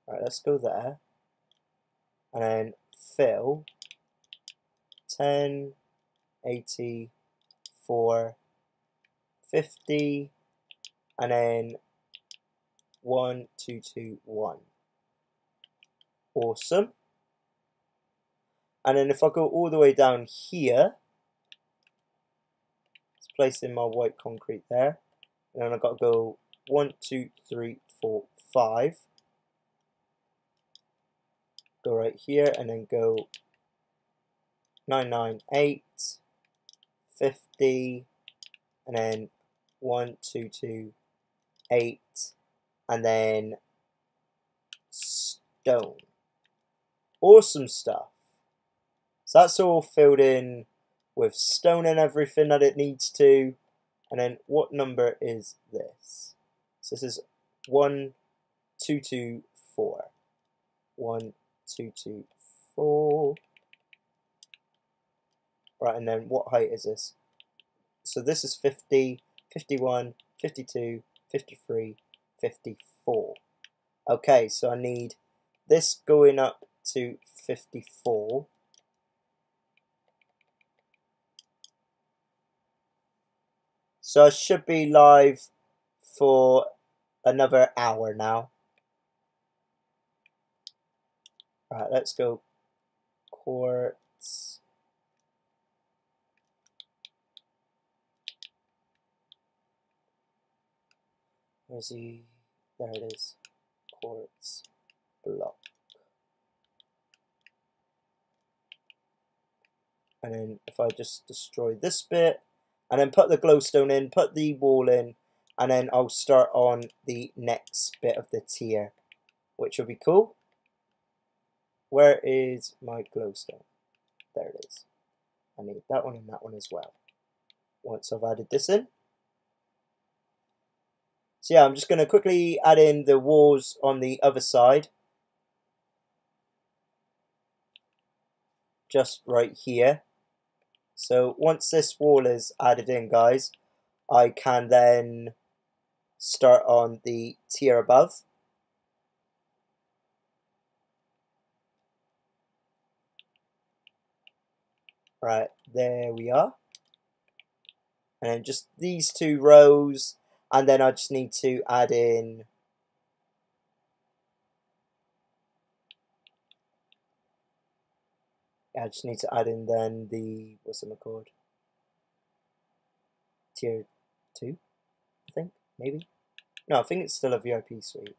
Alright, let's go there and then fill ten, eighty, four, fifty, and then one, two, two, one. Awesome. And then if I go all the way down here, it's placing my white concrete there. And then I've got to go one, two, three, four, five. Go right here and then go nine, nine, eight, fifty, and then one, two, two, eight, and then stone. Awesome stuff. So that's all filled in with stone and everything that it needs to. And then what number is this? So this is one, two, two, four. one, two, two, four. Right, and then what height is this? So this is fifty, fifty-one, fifty-two, fifty-three, fifty-four. Okay, so I need this going up to fifty-four. So I should be live for another hour now. Alright, let's go quartz. Where's he? There it is. Quartz block. And then if I just destroy this bit, and then put the glowstone in, put the wall in, and then I'll start on the next bit of the tier, which will be cool. Where is my glowstone? There it is. I need that one and that one as well. Once I've added this in. So yeah, I'm just going to quickly add in the walls on the other side. Just right here. So once this wall is added in, guys, I can then start on the tier above. Right, there we are. And then just these two rows, and then I just need to add in I just need to add in then the, what's it called? Tier two, I think, maybe? No, I think it's still a V I P suite.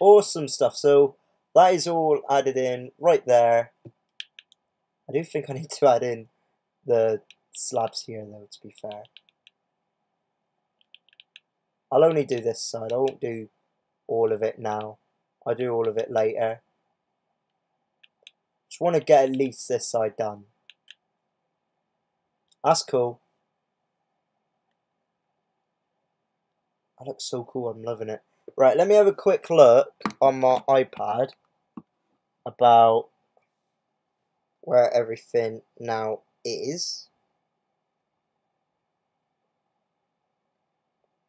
Awesome stuff. So that is all added in right there. I do think I need to add in the slabs here though, to be fair. I'll only do this side. I won't do all of it now. I'll do all of it later. Just want to get at least this side done. That's cool. That looks so cool. I'm loving it. Right, let me have a quick look on my iPad about where everything now is.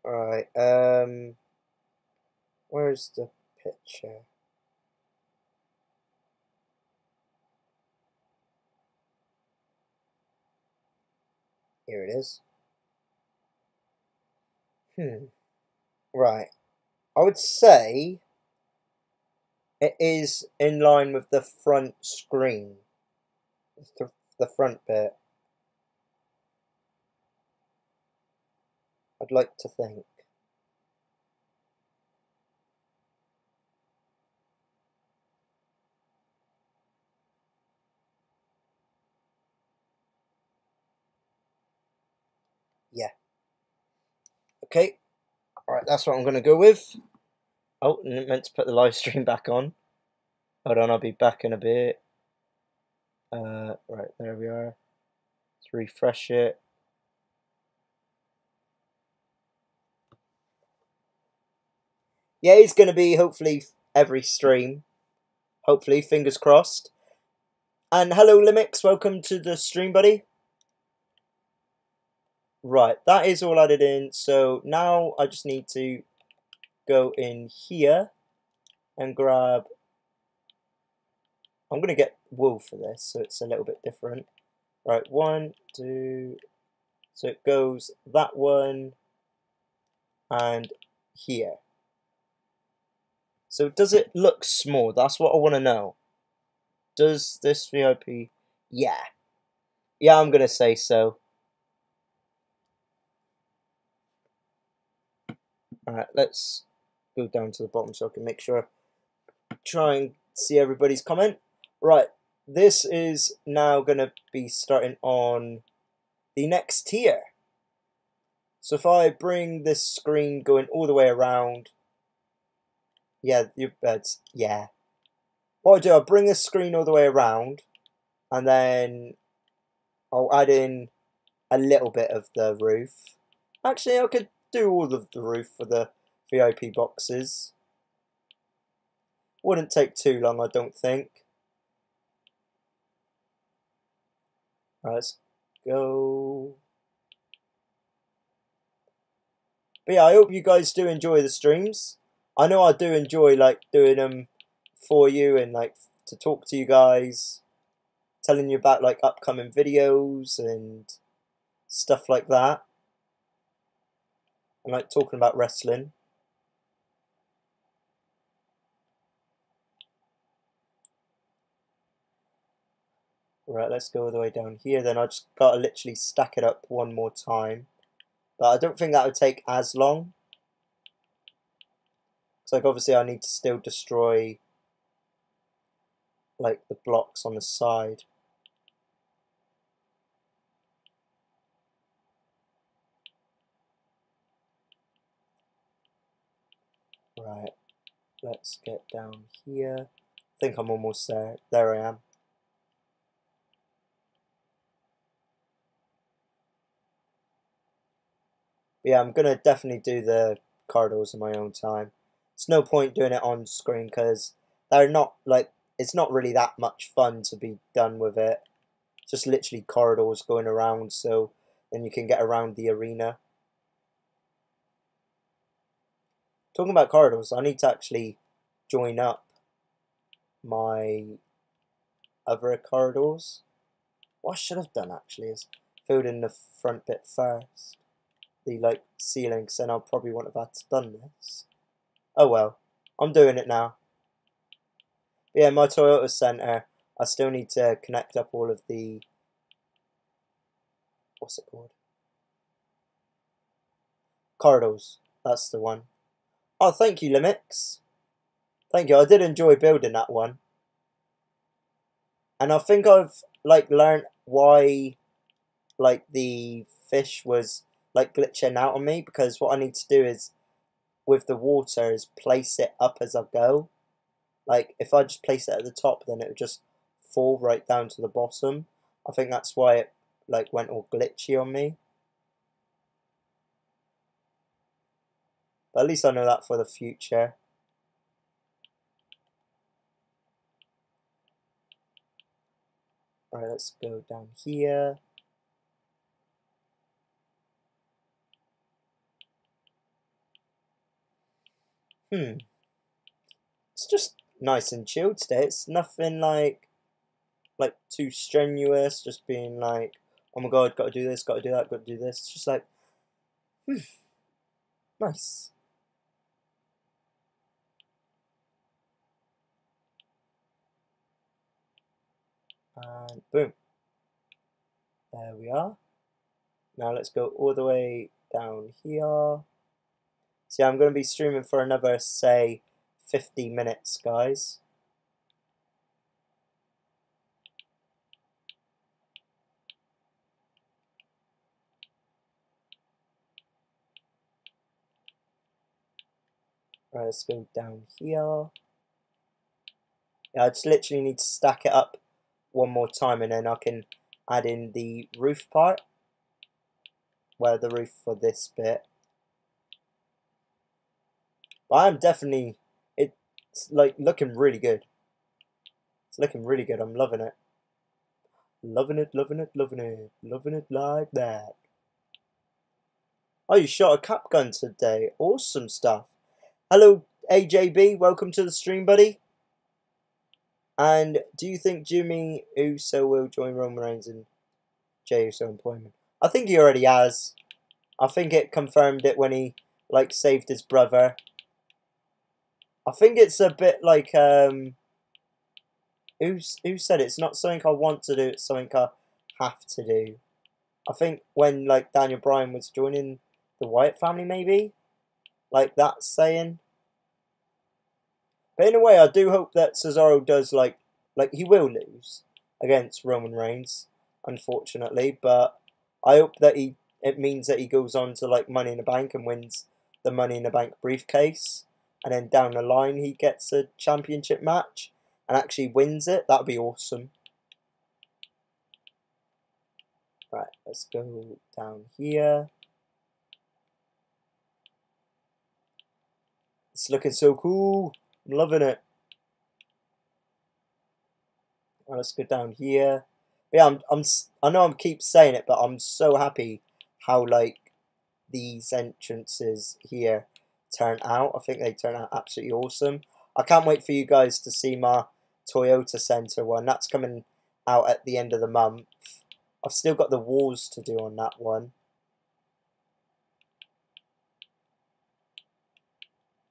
Right. Um. Where's the picture? Here it is. Hmm. Right. I would say it is in line with the front screen. The, the front bit. I'd like to think. Okay, all right, that's what I'm going to go with. Oh, I meant to put the live stream back on. Hold on, I'll be back in a bit. Uh, right, there we are. Let's refresh it. Yeah, it's going to be hopefully every stream. Hopefully, fingers crossed. And hello Limix, welcome to the stream, buddy. Right, that is all added in, so now I just need to go in here and grab... I'm going to get wool for this, so it's a little bit different. Right, one, two... So it goes that one and here. So does it look small? That's what I want to know. Does this V I P... Yeah. Yeah, I'm going to say so. Alright, let's go down to the bottom so I can make sure I try and see everybody's comment. Right, this is now going to be starting on the next tier. So if I bring this screen going all the way around, yeah, your beds, yeah. What I do, I'll bring this screen all the way around, and then I'll add in a little bit of the roof. Actually, I could do all of the roof for the V I P boxes. Wouldn't take too long, I don't think. Alright, let's go. But yeah, I hope you guys do enjoy the streams. I know I do enjoy like doing them for you and like to talk to you guys, telling you about like upcoming videos and stuff like that. And like talking about wrestling. Right, let's go all the way down here then. I just gotta literally stack it up one more time. But I don't think that would take as long. So like obviously I need to still destroy like the blocks on the side. Right, let's get down here. I think I'm almost there. There I am. Yeah, I'm going to definitely do the corridors in my own time. It's no point doing it on screen because they're not, like, it's not really that much fun to be done with it. It's just literally corridors going around, so then you can get around the arena. Talking about corridors, I need to actually join up my other corridors. What I should have done actually is filled in the front bit first. The like ceilings, and I'll probably wouldn't have had to done this. Oh well, I'm doing it now. But yeah, my Toyota Center, I still need to connect up all of the, what's it called? Corridors, that's the one. Oh, thank you, Limix. Thank you, I did enjoy building that one. And I think I've like learned why like the fish was like glitching out on me, because what I need to do is with the water is place it up as I go. Like if I just place it at the top, then it would just fall right down to the bottom. I think that's why it like went all glitchy on me. But at least I know that for the future. Alright, let's go down here. Hmm. It's just nice and chilled today. It's nothing like like too strenuous, just being like, oh my god, gotta do this, gotta do that, gotta do this. It's just like, hmm, nice. And boom. There we are. Now let's go all the way down here. So yeah, I'm going to be streaming for another, say, fifty minutes, guys. Right, let's go down here. Yeah, I just literally need to stack it up one more time and then I can add in the roof part. Well, the roof for this bit. But I'm definitely, it It's like looking really good. It's looking really good. I'm loving it. Loving it, loving it, loving it, loving it like that. Oh, you shot a cap gun today. Awesome stuff. Hello, A J B. Welcome to the stream, buddy. And do you think Jimmy Uso will join Roman Reigns and Jey Uso employment? I think he already has. I think it confirmed it when he, like, saved his brother. I think it's a bit like, um... Who, who said it? It's not something I want to do, it's something I have to do. I think when, like, Daniel Bryan was joining the Wyatt family, maybe? Like, that saying. But in a way, I do hope that Cesaro does, like... Like, he will lose against Roman Reigns, unfortunately. But I hope that he... It means that he goes on to, like, Money in the Bank and wins the Money in the Bank briefcase. And then down the line, he gets a championship match and actually wins it. That would be awesome. Right, let's go down here. It's looking so cool. I'm loving it. Right, let's go down here. But yeah, I'm, I'm, I know I keep saying it, but I'm so happy how, like, these entrances here turn out. I think they turn out absolutely awesome. I can't wait for you guys to see my Toyota Center one. That's coming out at the end of the month. I've still got the walls to do on that one.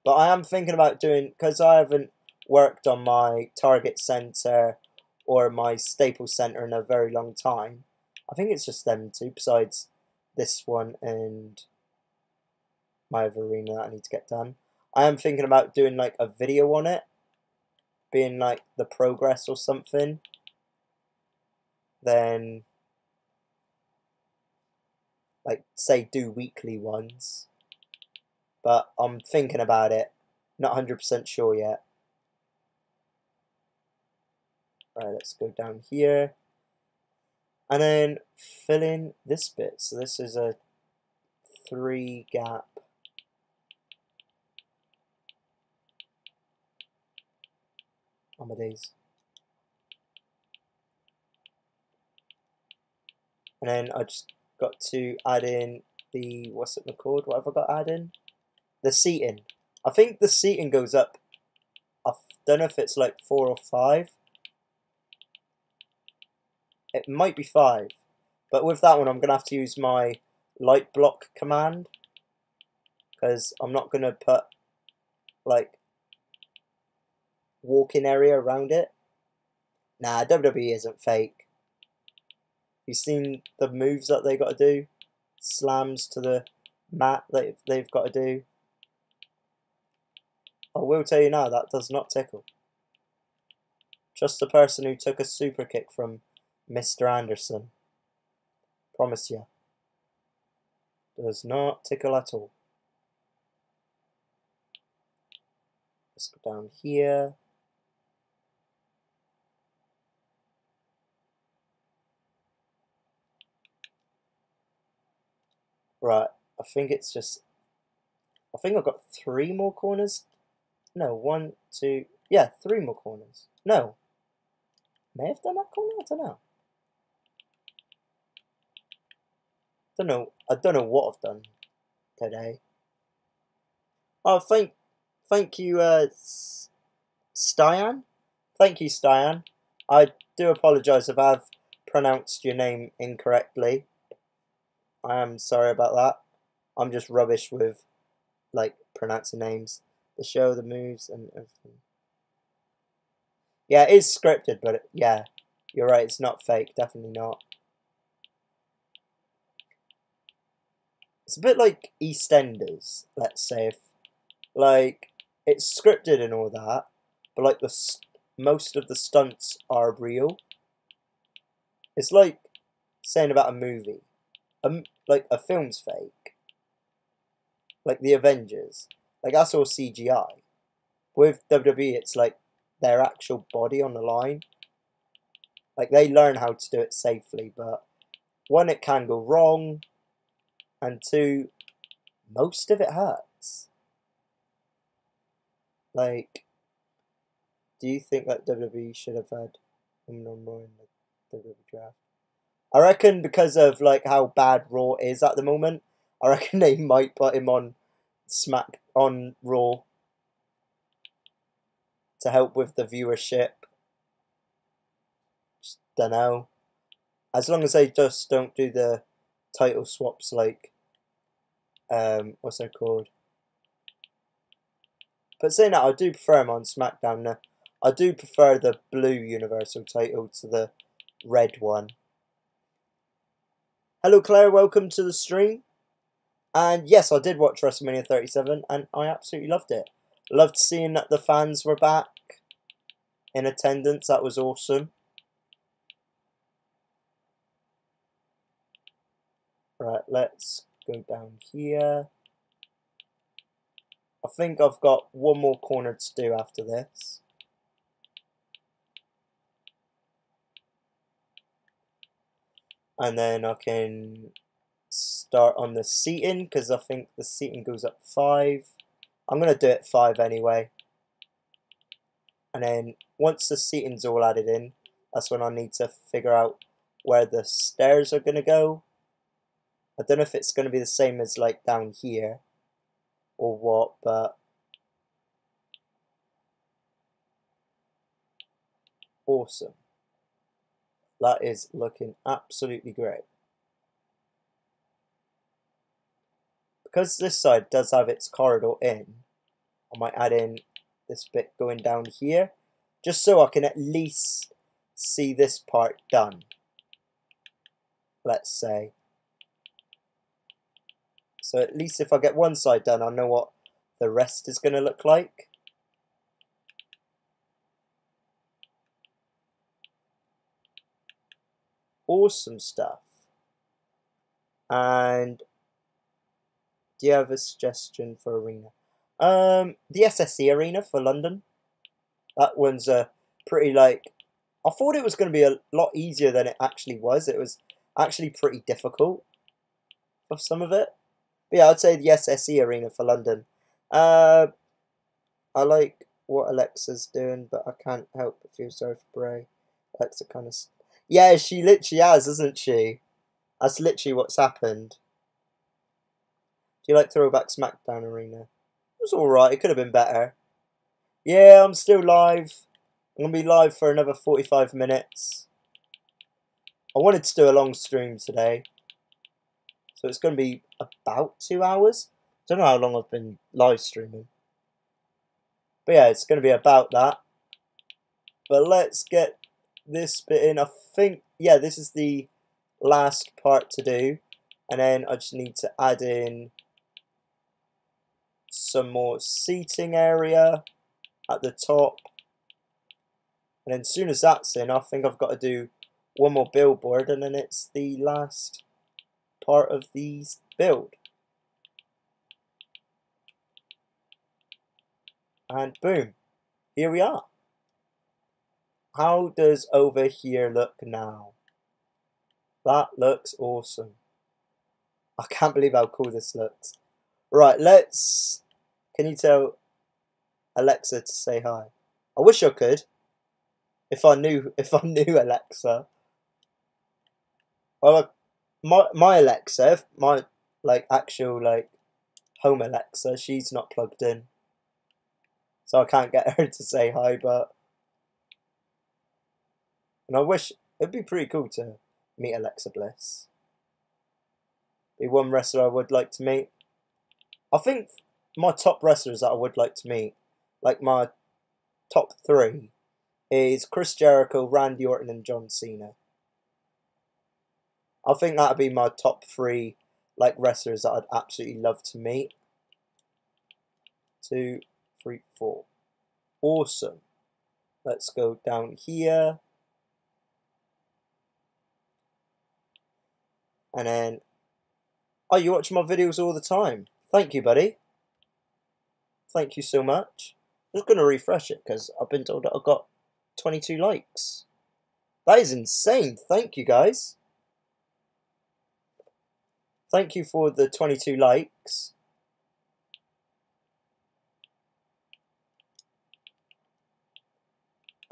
But I am thinking about doing, because I haven't worked on my Target Center or my Staples Center in a very long time. I think it's just them two, besides this one and my other arena that I need to get done. I am thinking about doing, like, a video on it, being like the progress or something. Then, like, say do weekly ones. But I'm thinking about it. Not one hundred percent sure yet. Right, let's go down here. And then fill in this bit. So this is a three gap. Oh my days. And then I just got to add in the, what's it called? What have I got to add in? The seating. I think the seating goes up. I don't know if it's like four or five. It might be five, but with that one I'm going to have to use my light block command, because I'm not going to put, like, walking area around it. Nah, W W E isn't fake. You've seen the moves that they got to do, slams to the mat that they've got to do. I will tell you now, that does not tickle. Trust the person who took a super kick from Mister Anderson. Promise you. Does not tickle at all. Let's go down here. Right, I think it's just... I think I've got three more corners. No, one, two... Yeah, three more corners. No. May have done that corner, I don't know. Don't know. I don't know what I've done today. Oh, thank, thank you, uh, Stian. Thank you, Stian. I do apologise if I've pronounced your name incorrectly. I am sorry about that. I'm just rubbish with, like, pronouncing names. The show, the moves, and everything. Yeah, it is scripted, but it, yeah, you're right. It's not fake. Definitely not. It's a bit like EastEnders, let's say. If, like, it's scripted and all that, but, like, the most of the stunts are real. It's like saying about a movie, um, like a film's fake, like the Avengers, like that's all C G I. With W W E, it's like their actual body on the line. Like, they learn how to do it safely, but one, it can go wrong. And two, most of it hurts. Like, do you think that W W E should have had him no more in the W W E draft? I reckon because of like how bad Raw is at the moment, I reckon they might put him on Smack on Raw to help with the viewership. Just don't know. As long as they just don't do the title swaps like um what's it called? But saying that, I do prefer him on SmackDown now. I do prefer the blue Universal title to the red one. Hello Claire, welcome to the stream. And yes, I did watch WrestleMania thirty-seven and I absolutely loved it. Loved seeing that the fans were back in attendance. That was awesome. Right, let's go down here. I think I've got one more corner to do after this. And then I can start on the seating, because I think the seating goes up five. I'm going to do it five anyway. And then once the seating's all added in, that's when I need to figure out where the stairs are going to go. I don't know if it's going to be the same as like down here or what, but awesome. That is looking absolutely great. Because this side does have its corridor in, I might add in this bit going down here, just so I can at least see this part done, let's say. So at least if I get one side done, I know what the rest is going to look like. Awesome stuff. And do you have a suggestion for arena? Um, the S S E Arena for London. That one's a pretty like, I thought it was going to be a lot easier than it actually was. It was actually pretty difficult for some of it. But yeah, I'd say the S S E Arena for London. Uh, I like what Alexa's doing, but I can't help but feel sorry for Bray. Alexa kind of. Yeah, she literally has, isn't she? That's literally what's happened. Do you like Throwback SmackDown Arena? It was alright, it could have been better. Yeah, I'm still live. I'm going to be live for another forty-five minutes. I wanted to do a long stream today. So it's going to be about two hours. I don't know how long I've been live streaming. But yeah, it's going to be about that. But let's get this bit in. I think, yeah, this is the last part to do, and then I just need to add in some more seating area at the top, and then as soon as that's in, I think I've got to do one more billboard, and then it's the last part of the build, and boom, here we are. How does over here look now? That looks awesome. I can't believe how cool this looks. Right, let's... Can you tell Alexa to say hi? I wish I could. If I knew, if I knew Alexa. Well, my, my Alexa, my like actual like home Alexa, she's not plugged in. So I can't get her to say hi, but... And I wish, it'd be pretty cool to meet Alexa Bliss. Be one wrestler I would like to meet. I think my top wrestlers that I would like to meet, like my top three, is Chris Jericho, Randy Orton and John Cena. I think that would be my top three like wrestlers that I'd absolutely love to meet. Two, three, four. Awesome. Let's go down here. And then, oh, you watch my videos all the time. Thank you, buddy. Thank you so much. I'm just going to refresh it because I've been told that I've got twenty-two likes. That is insane. Thank you, guys. Thank you for the twenty-two likes.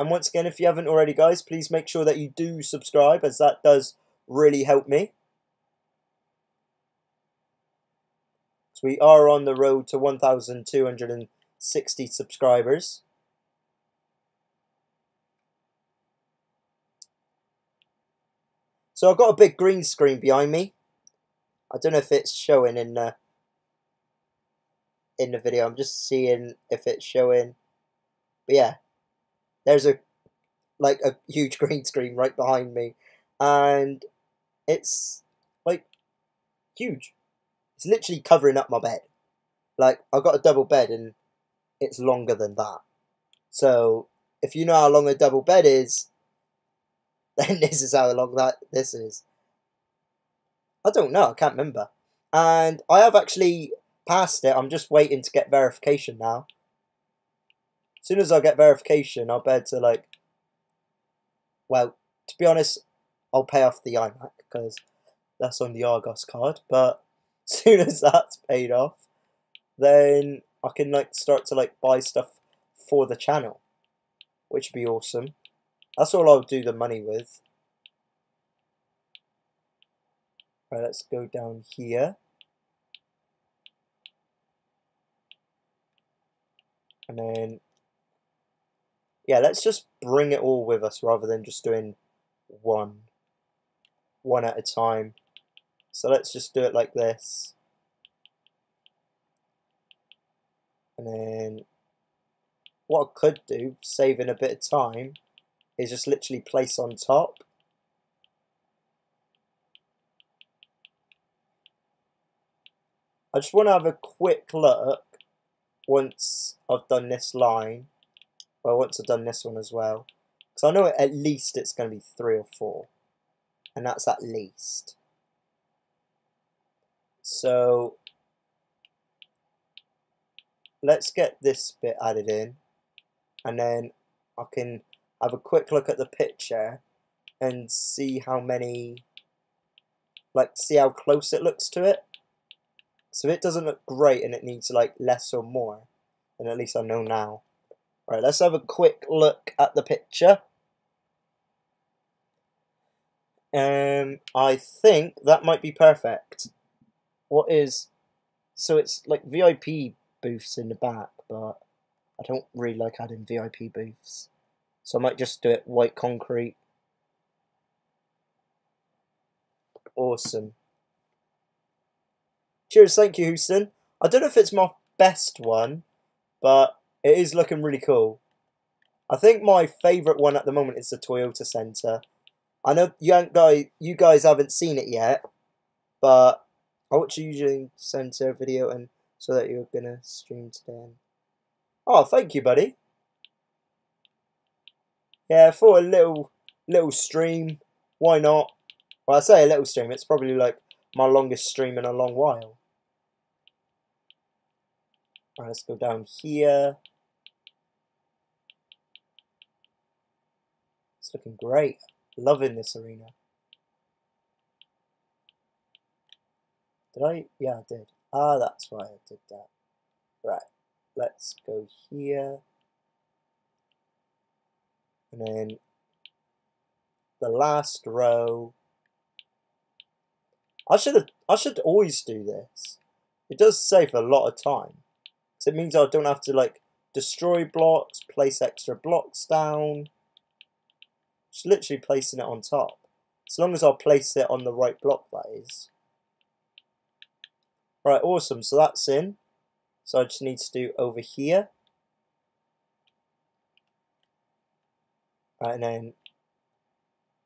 And once again, if you haven't already, guys, please make sure that you do subscribe, as that does really help me. So we are on the road to one thousand two hundred sixty subscribers. So I've got a big green screen behind me. I don't know if it's showing in the, in the video. I'm just seeing if it's showing. But yeah, there's a like a huge green screen right behind me. And it's like huge. It's literally covering up my bed. Like, I've got a double bed and it's longer than that. So if you know how long a double bed is, then this is how long that this is. I don't know, I can't remember. And I have actually passed it, I'm just waiting to get verification now. As soon as I get verification, I'll be able to, like... Well, to be honest, I'll pay off the iMac, because that's on the Argos card. But as soon as that's paid off, then I can, like, start to, like, buy stuff for the channel, which would be awesome. That's all I'll do the money with. Right, let's go down here. And then, yeah, let's just bring it all with us rather than just doing one, one at a time. So let's just do it like this. And then what I could do, saving a bit of time, is just literally place on top. I just want to have a quick look once I've done this line. Well, once I've done this one as well. Because I know at least it's going to be three or four. And that's at least. So let's get this bit added in. And then I can have a quick look at the picture and see how many, like, see how close it looks to it. So if it doesn't look great and it needs, like, less or more, then at least I know now. Right, let's have a quick look at the picture. Um, I think that might be perfect. What is, so it's like V I P booths in the back, but I don't really like adding V I P booths. So I might just do it white concrete. Awesome. Cheers, thank you, Houston. I don't know if it's my best one, but it is looking really cool. I think my favourite one at the moment is the Toyota Center. I know you guys haven't seen it yet, but I watch a Yengling Center video and so that you're going to stream today. Oh, thank you, buddy. Yeah, for a little little stream, why not? Well, I say a little stream, it's probably like my longest stream in a long while. Alright, let's go down here. It's looking great. Loving this arena. Did I? Yeah, I did. Ah, that's why I did that. Right, let's go here. And then the last row. I should have, I should always do this. It does save a lot of time. So it means I don't have to, like, destroy blocks, place extra blocks down. Just literally placing it on top. As long as I place it on the right block, that is. Right, awesome. So that's in. So I just need to do over here. Right, and then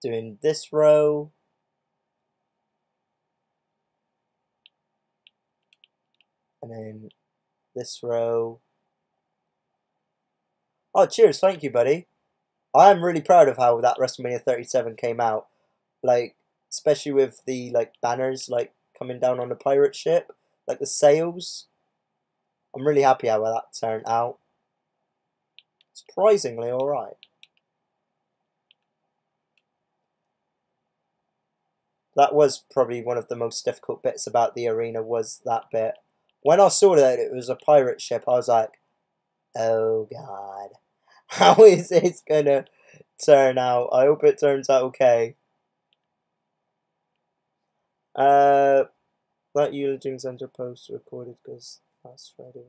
doing this row. And then this row. Oh, cheers. Thank you, buddy. I am really proud of how that WrestleMania thirty-seven came out. Like, especially with the, like, banners, like, coming down on the pirate ship. Like, the sails. I'm really happy how that turned out. Surprisingly alright. That was probably one of the most difficult bits about the arena, was that bit. When I saw that it was a pirate ship, I was like, oh god, how is this gonna turn out. I hope it turns out okay. Uh, that Yengling Center post recorded because that's ready.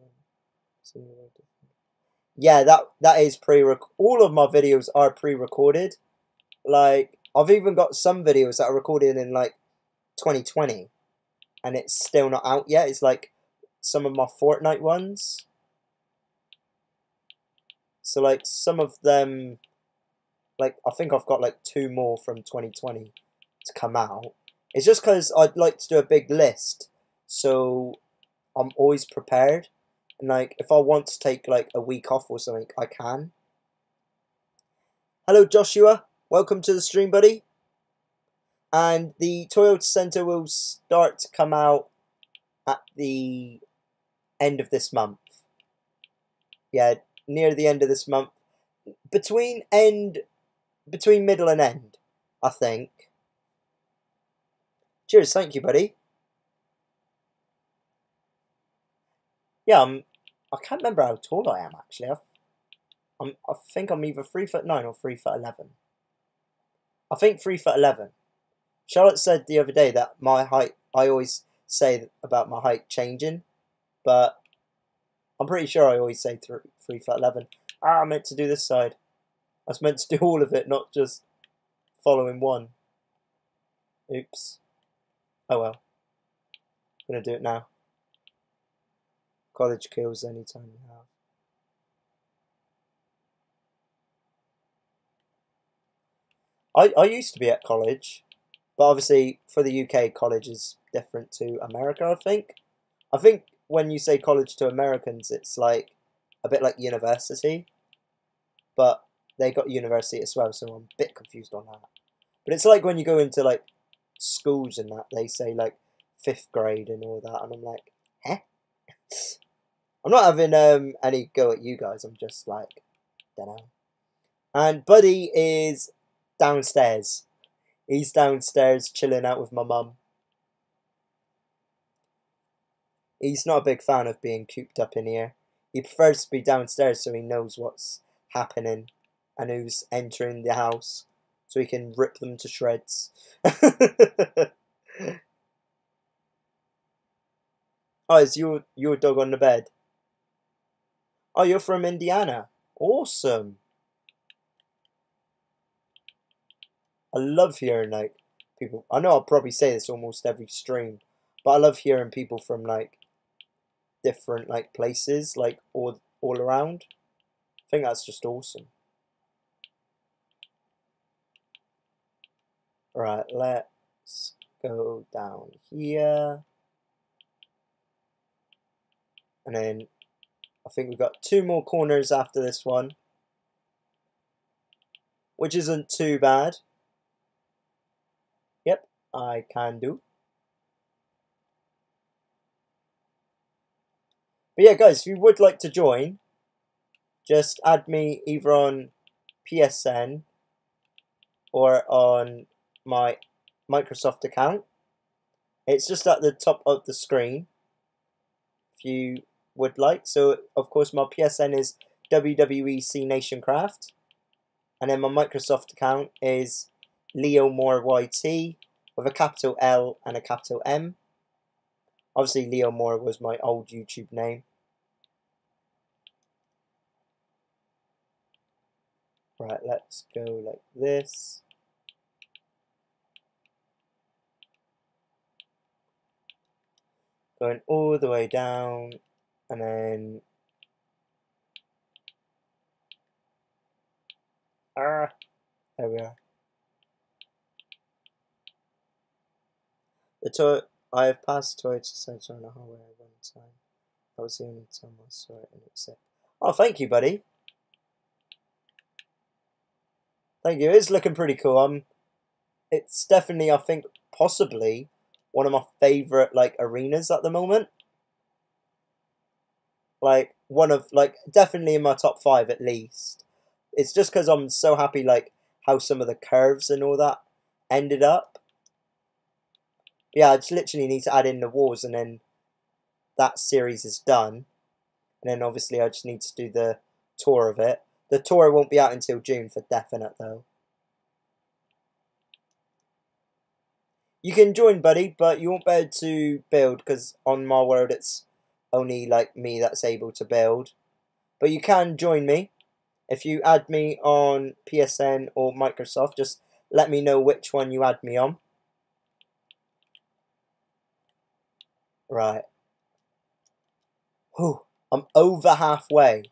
Yeah, that that is pre-recorded. All of my videos are pre-recorded. Like, I've even got some videos that are recorded in like twenty twenty, and it's still not out yet. It's like some of my Fortnite ones. So like some of them, like I think I've got like two more from twenty twenty to come out. It's just because I'd like to do a big list, so I'm always prepared. And like, if I want to take like a week off or something, I can. Hello Joshua, welcome to the stream, buddy. And the Toyota Center will start to come out at the end of this month. Yeah, near the end of this month. Between end, between middle and end, I think. Cheers, thank you, buddy. Yeah, I'm, I can't remember how tall I am, actually. I, I'm, I think I'm either three foot nine or three foot eleven. I think three foot eleven. Charlotte said the other day that my height, I always say about my height changing, but I'm pretty sure I always say three foot eleven. Ah, I'm meant to do this side. I was meant to do all of it, not just following one. Oops. Oh well. I'm going to do it now. College kills any time you have. I, I used to be at college, but obviously for the U K, college is different to America, I think. I think when you say college to Americans, it's like a bit like university, but they got university as well, so I'm a bit confused on that. But it's like when you go into like schools and that, they say like fifth grade and all that, and I'm like, eh? I'm not having um, any go at you guys, I'm just like, don't know. And Buddy is downstairs. He's downstairs chilling out with my mum. He's not a big fan of being cooped up in here. He prefers to be downstairs so he knows what's happening and who's entering the house, so he can rip them to shreds. Oh, is your, your dog on the bed? Oh, you're from Indiana. Awesome. I love hearing like people, I know I'll probably say this almost every stream, but I love hearing people from like different like places, like all, all around. I think that's just awesome. Alright, let's go down here. And then I think we've got two more corners after this one, which isn't too bad. Yep, I can do. But yeah, guys, if you would like to join, just add me either on P S N or on my Microsoft account. It's just at the top of the screen, if you would like. So of course my P S N is W W E C Nationcraft, and then my Microsoft account is Leo Moore Y T with a capital L and a capital M. Obviously Leo Moore was my old YouTube name. Right, let's go like this. Going all the way down, and then ah, there we are. The toy I have passed the Toyota Center on the hallway one time. That was the only time I saw it, and it's it. Oh, thank you, buddy. Thank you. It's looking pretty cool. Um, it's definitely, I think, possibly one of my favourite like arenas at the moment. Like one of like definitely in my top five at least. It's just because I'm so happy like how some of the curves and all that ended up. Yeah, I just literally need to add in the walls, and then that series is done. And then obviously I just need to do the tour of it. The tour won't be out until June for definite, though. You can join, buddy, but you won't be able to build, because on my world it's only, like, me that's able to build. But you can join me. If you add me on P S N or Microsoft, just let me know which one you add me on. Right. Whew, I'm over halfway,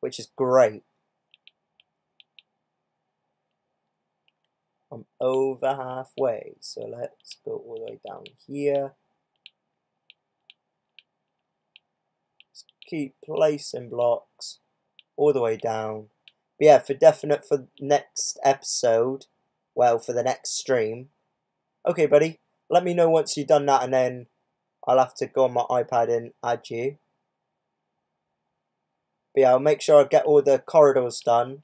which is great. I'm over halfway, so let's go all the way down here. Just keep placing blocks all the way down. But yeah, for definite for next episode, well, for the next stream. Okay, buddy, let me know once you've done that, and then I'll have to go on my iPad and add you. But yeah, I'll make sure I get all the corridors done.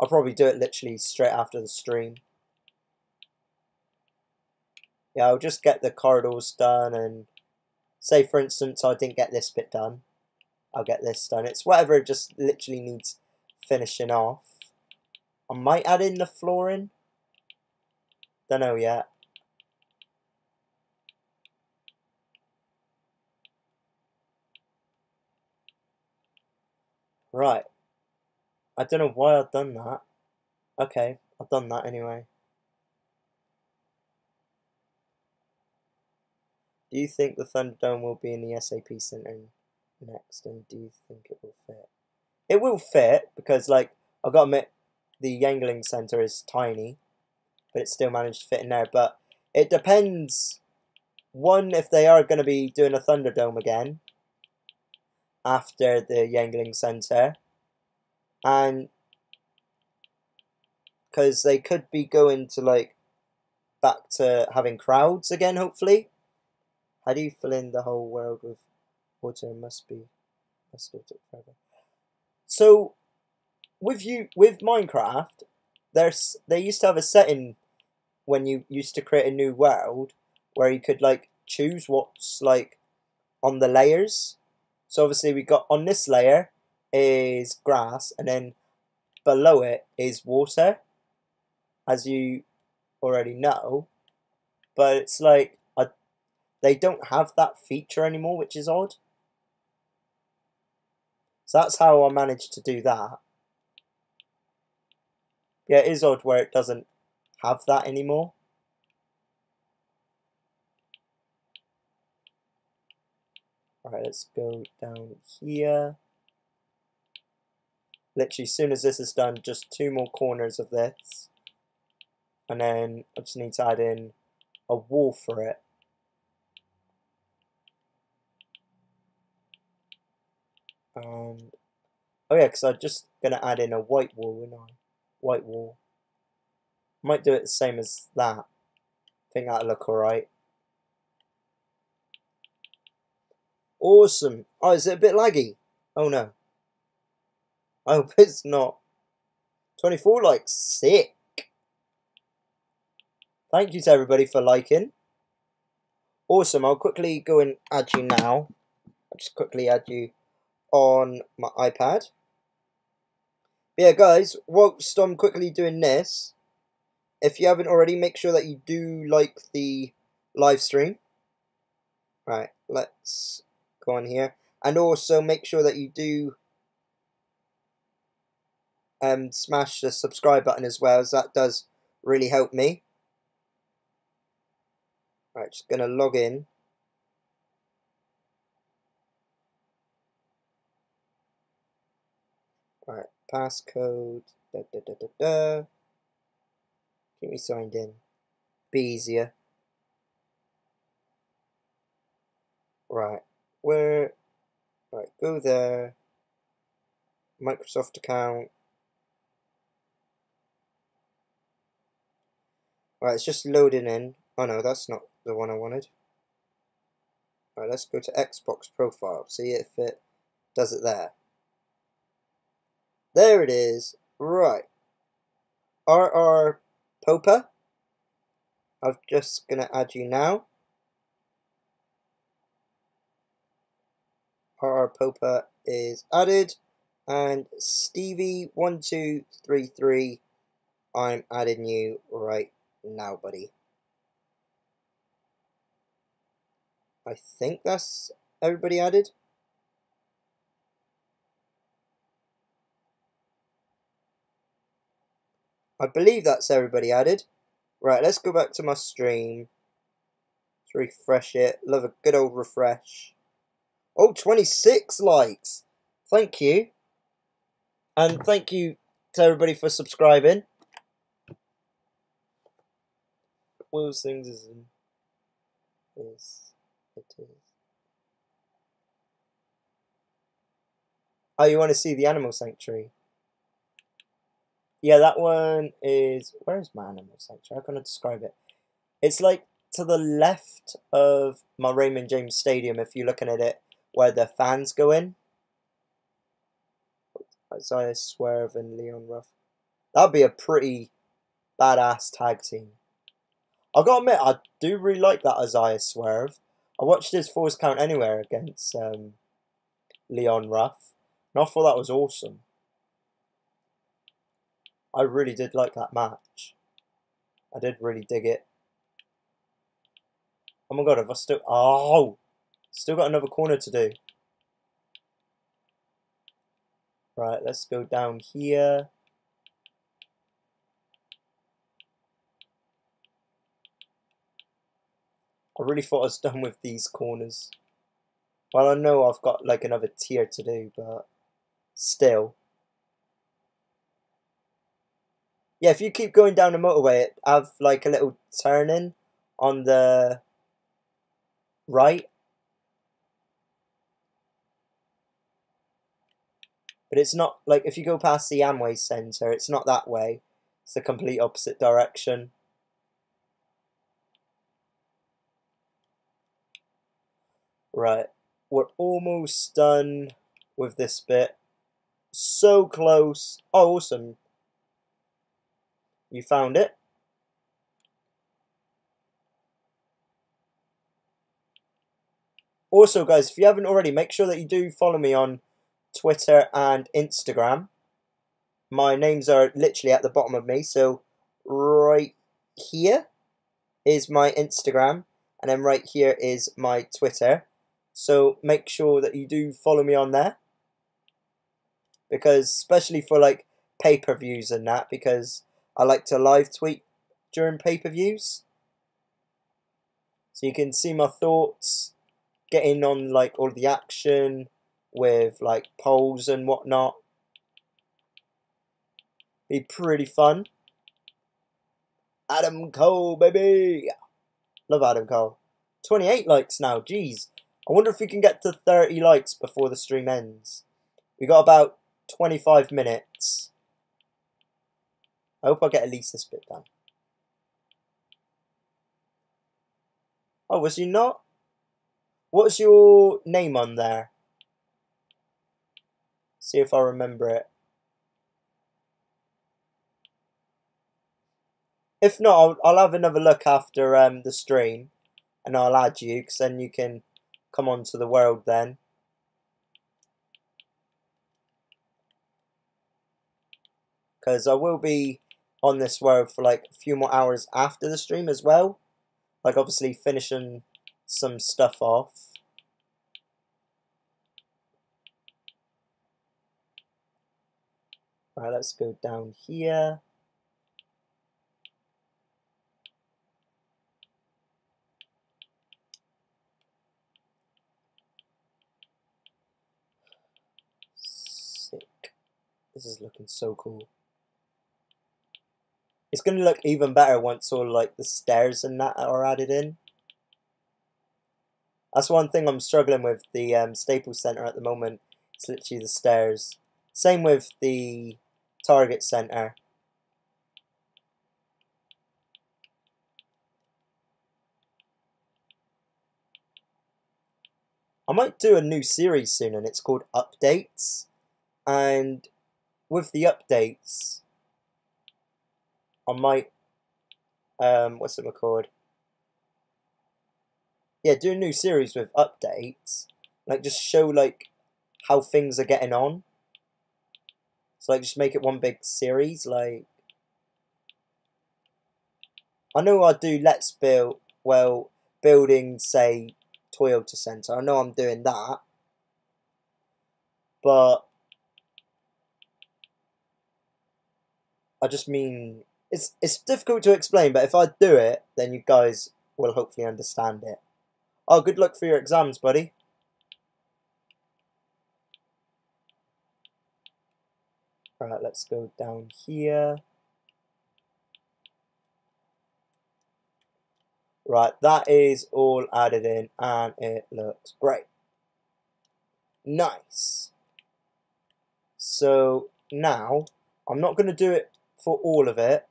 I'll probably do it literally straight after the stream. Yeah, I'll just get the corridors done, and say for instance I didn't get this bit done, I'll get this done. It's whatever it just literally needs finishing off. I might add in the flooring. Don't know yet. Right. I don't know why I've done that. Okay, I've done that anyway. Do you think the Thunderdome will be in the SAP Center next, and do you think it will fit? It will fit, because, like, I've got to admit, the Yengling Center is tiny, but it still managed to fit in there. But it depends, one, if they are going to be doing a Thunderdome again after the Yengling Center, and because they could be going to, like, back to having crowds again, hopefully. How do you fill in the whole world with water? Must be must be forever. So with you with Minecraft, there's they used to have a setting when you used to create a new world where you could, like, choose what's, like, on the layers. So obviously we got on this layer is grass, and then below it is water, as you already know. But it's like a, they don't have that feature anymore, which is odd. So that's how I managed to do that. Yeah, it is odd where it doesn't have that anymore. Alright, let's go down here. Literally, as soon as this is done, just two more corners of this. And then I just need to add in a wall for it. And, oh yeah, because I'm just going to add in a white wall, isn't I? White wall. Might do it the same as that. I think that'll look alright. Awesome. Oh, is it a bit laggy? Oh no. I hope it's not. twenty-four likes, sick. Thank you to everybody for liking. Awesome, I'll quickly go and add you now. I'll just quickly add you on my iPad. But yeah, guys, whilst I'm quickly doing this, if you haven't already, make sure that you do like the live stream. Right, let's go on here. And also make sure that you do Um, smash the subscribe button as well, as that does really help me. Right, just gonna log in. Right, passcode. Da, da, da, da, da. Get me signed in. Be easier. Right, where? Right, go there. Microsoft account. Right, it's just loading in. Oh no, that's not the one I wanted. Right, let's go to Xbox profile. See if it does it there. There it is. Right. R R Popa. I'm just gonna add you now. R R Popa is added. And Stevie one two three three, I'm adding you right now, buddy. I think that's everybody added. I believe that's everybody added. Right, let's go back to my stream. Let's refresh it. Love a good old refresh. Oh, twenty-six likes. Thank you. And thank you to everybody for subscribing. Will's things is... Yes, it is. Oh, you want to see the animal sanctuary? Yeah, that one is... Where is my animal sanctuary? How can I describe it? It's like to the left of my Raymond James Stadium, if you're looking at it, where the fans go in. Isaiah Swerve and Leon Ruff. That'd be a pretty badass tag team. I've got to admit, I do really like that Isaiah Swerve. I watched his Force Count Anywhere against um, Leon Ruff, and I thought that was awesome. I really did like that match. I did really dig it. Oh my god, have I still... Oh! Still got another corner to do. Right, let's go down here. I really thought I was done with these corners. Well, I know I've got like another tier to do, but still. Yeah, if you keep going down the motorway, it have like a little turn in on the right. But it's not, like, if you go past the Amway Center, it's not that way. It's the complete opposite direction. Right, we're almost done with this bit. So close. Oh, awesome. You found it. Also, guys, if you haven't already, make sure that you do follow me on Twitter and Instagram. My names are literally at the bottom of me, so right here is my Instagram, and then right here is my Twitter. So make sure that you do follow me on there, because especially for like pay-per-views and that, because I like to live tweet during pay-per-views, so you can see my thoughts, getting on like all the action with like polls and whatnot. Be pretty fun. Adam Cole, baby. Love Adam Cole. twenty-eight likes now, jeez. I wonder if we can get to thirty likes before the stream ends. We got about twenty-five minutes. I hope I get at least this bit done. Oh, was you not? What's your name on there? See if I remember it. If not, I'll, I'll have another look after um, the stream, and I'll add you, because then you can come on to the world then. Because I will be on this world for like a few more hours after the stream as well. Like obviously finishing some stuff off. Right, let's go down here. Sick. This is looking so cool. It's going to look even better once all like the stairs and that are added in. That's one thing I'm struggling with the um, Staples Center at the moment. It's literally the stairs. Same with the Target Center. I might do a new series soon, and it's called Updates. And with the updates, I might, um, what's it called? Yeah, do a new series with updates. Like, just show, like, how things are getting on. So like, just make it one big series. Like, I know I do. Let's build. Well, building, say, Toyota Center. I know I'm doing that, but I just mean it's it's difficult to explain. But if I do it, then you guys will hopefully understand it. Oh, good luck for your exams, buddy. Alright, let's go down here. Right, that is all added in and it looks great. Nice. So now, I'm not going to do it for all of it,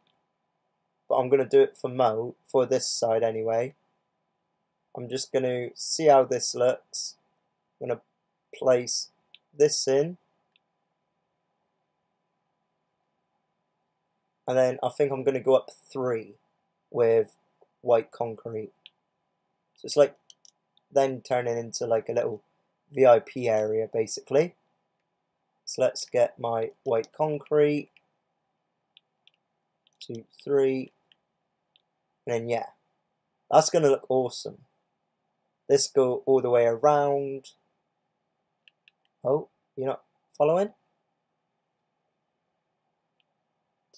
but I'm going to do it for Mo, for this side anyway. I'm just going to see how this looks. I'm going to place this in. And then I think I'm going to go up three with white concrete. So it's like then turning into like a little V I P area basically. So let's get my white concrete. Two, three. And then yeah. That's going to look awesome. Let's go all the way around. Oh, you're not following?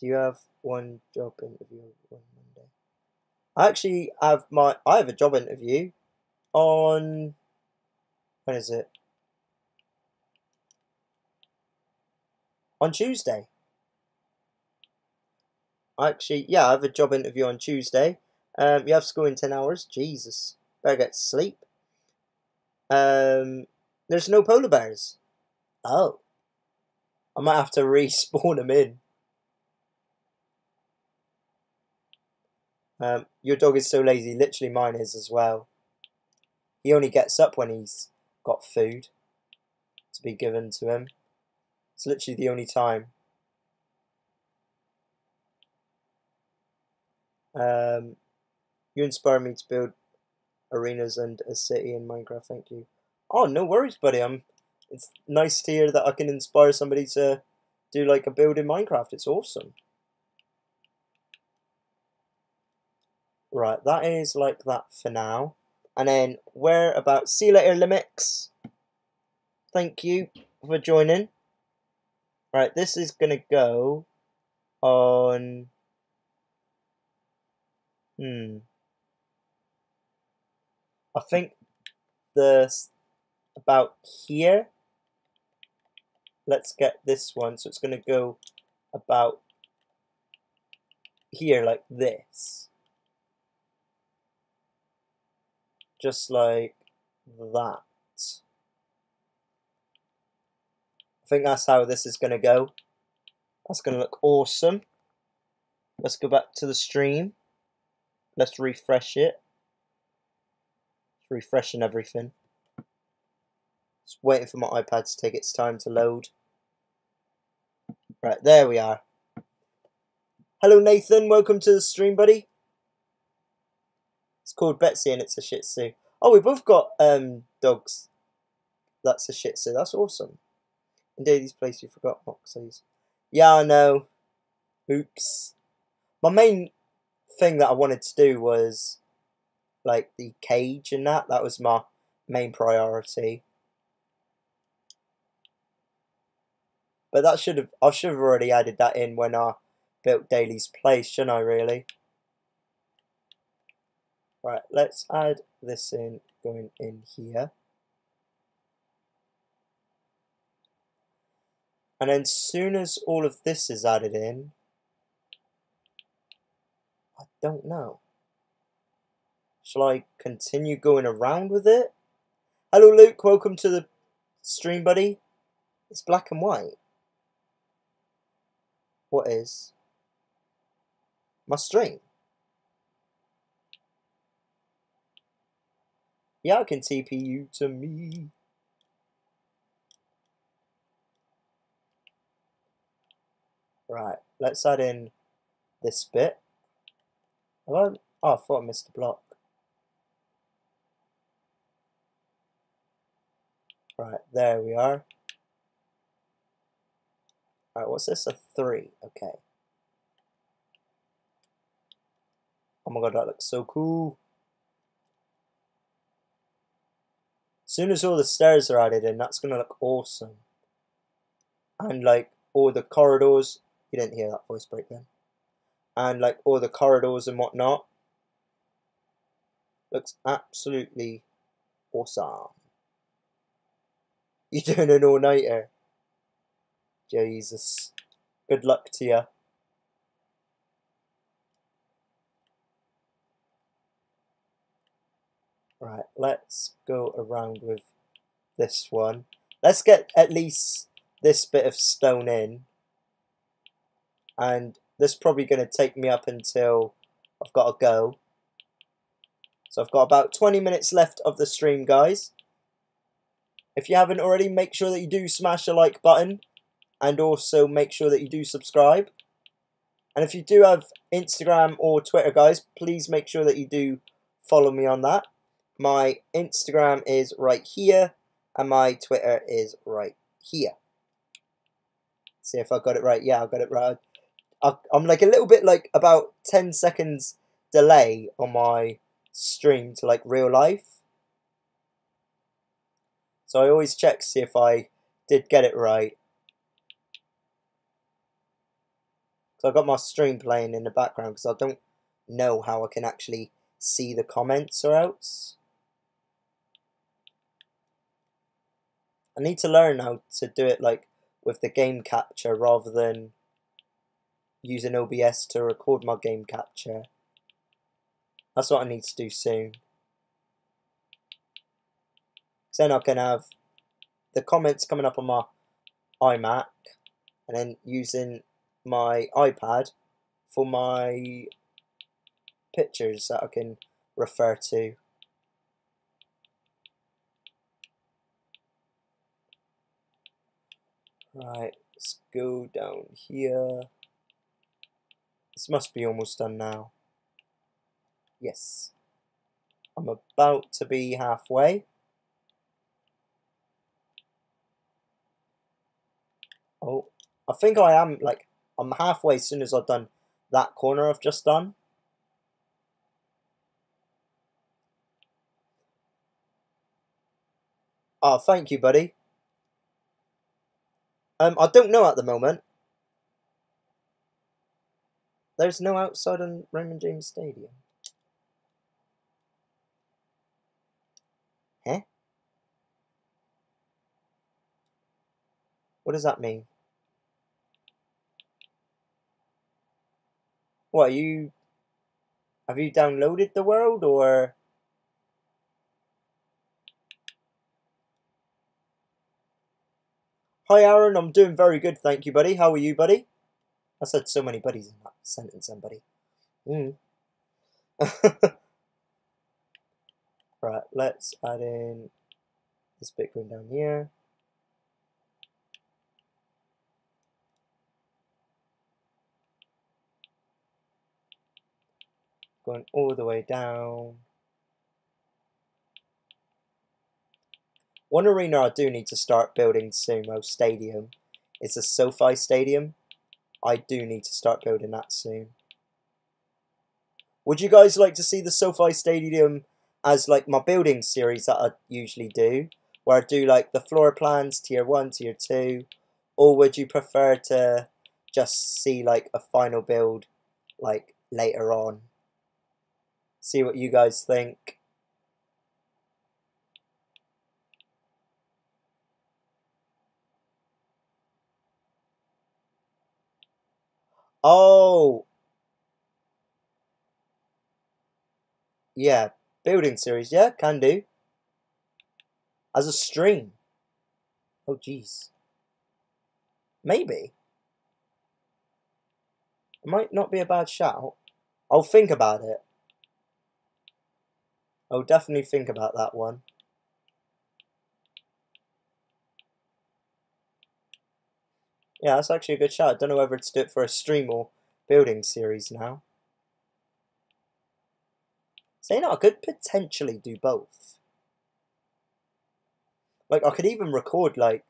Do you have one job interview on Monday? I actually have my I have a job interview on, when is it? On Tuesday. Actually, yeah, I have a job interview on Tuesday. Um, you have school in ten hours. Jesus, better get sleep. Um, there's no polar bears. Oh, I might have to respawn them in. Um, your dog is so lazy, literally mine is as well. He only gets up when he's got food to be given to him. It's literally the only time. Um, you inspire me to build arenas and a city in Minecraft, thank you. Oh, no worries, buddy. I'm, it's nice to hear that I can inspire somebody to do like a build in Minecraft. It's awesome. Right, that is like that for now. And then, where about? See you later, Limix. Thank you for joining. Right, this is going to go on... Hmm. I think the... about here. Let's get this one. So it's going to go about here, like this. Just like that. I think that's how this is going to go. That's going to look awesome. Let's go back to the stream. Let's refresh it. Refreshing everything. Just waiting for my iPad to take its time to load. Right, there we are. Hello Nathan, welcome to the stream, buddy. It's called Betsy and it's a Shih Tzu. Oh, we both got um, dogs. That's a Shih Tzu. That's awesome. Indeed, this place you forgot Moxies. Yeah, I know. Oops. My main thing that I wanted to do was like the cage and that. That was my main priority. But that should have I should have already added that in when I built Daly's place, shouldn't I? Really. Right, let's add this in, going in here. And then as soon as all of this is added in, I don't know. Shall I continue going around with it? Hello Luke, welcome to the stream, buddy. It's black and white. What is my stream? Yeah, I can T P you to me. Right, let's add in this bit. Oh, I thought I missed the block. Right, there we are. All right, what's this? A three. Okay. Oh my god, that looks so cool. As soon as all the stairs are added in, that's going to look awesome. And like all the corridors. You didn't hear that voice break then. And like all the corridors and whatnot. Looks absolutely awesome. You're doing an all-nighter. Jesus. Good luck to you. Right, let's go around with this one. Let's get at least this bit of stone in. And this is probably going to take me up until I've got to go. So I've got about twenty minutes left of the stream, guys. If you haven't already, make sure that you do smash the like button. And also make sure that you do subscribe. And if you do have Instagram or Twitter, guys, please make sure that you do follow me on that. My Instagram is right here. And my Twitter is right here. See if I got it right. Yeah, I got it right. I'm like a little bit like about ten seconds delay on my stream to like real life. So I always check to see if I did get it right. So I got my stream playing in the background because I don't know how I can actually see the comments or else. I need to learn how to do it like with the game capture rather than using O B S to record my game capture. That's what I need to do soon. Then I can have the comments coming up on my iMac and then using my iPad for my pictures that I can refer to. Right, let's go down here. This must be almost done now. Yes. I'm about to be halfway. Oh, I think I am, like, I'm halfway as soon as I've done that corner I've just done. Oh, thank you, buddy. Um, I don't know at the moment. There's no outside on Raymond James Stadium. Huh? What does that mean? What, are you... Have you downloaded the world, or... Hi Aaron, I'm doing very good, thank you, buddy. How are you, buddy? I said so many buddies in that sentence, and buddy. Mm. Right, let's add in this bit going down here. Going all the way down. One arena I do need to start building soon, though, stadium. It's a SoFi Stadium. I do need to start building that soon. Would you guys like to see the SoFi Stadium as like my building series that I usually do? Where I do like the floor plans, tier one, tier two. Or would you prefer to just see like a final build like later on? See what you guys think. Oh! Yeah, building series, yeah, can do. As a stream. Oh, jeez. Maybe. It might not be a bad shout. I'll think about it. I'll definitely think about that one. Yeah, that's actually a good shout. I don't know whether to do it for a stream or building series now. Saying that, I could potentially do both. Like, I could even record, like,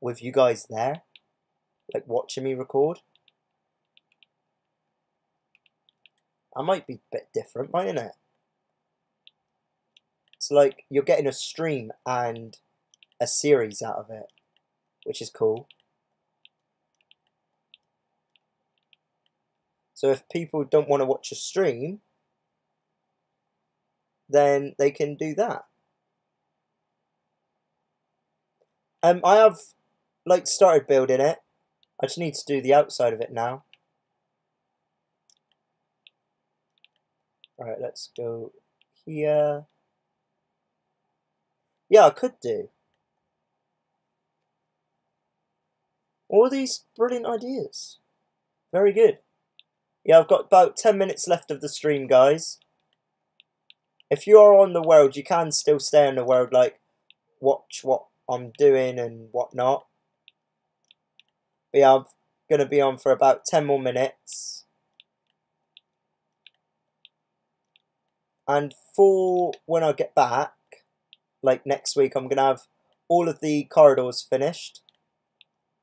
with you guys there. like watching me record. I might be a bit different, mightn't it? So like you're getting a stream and a series out of it, which is cool. So if people don't want to watch a stream, then they can do that. Um, I have like started building it. I just need to do the outside of it now. All right, let's go here. Yeah, I could do. All these brilliant ideas. Very good. Yeah, I've got about ten minutes left of the stream, guys. If you are on the world, you can still stay on the world, like, watch what I'm doing and whatnot. But yeah, I'm going to be on for about ten more minutes. And for when I get back, like next week, I'm going to have all of the corridors finished.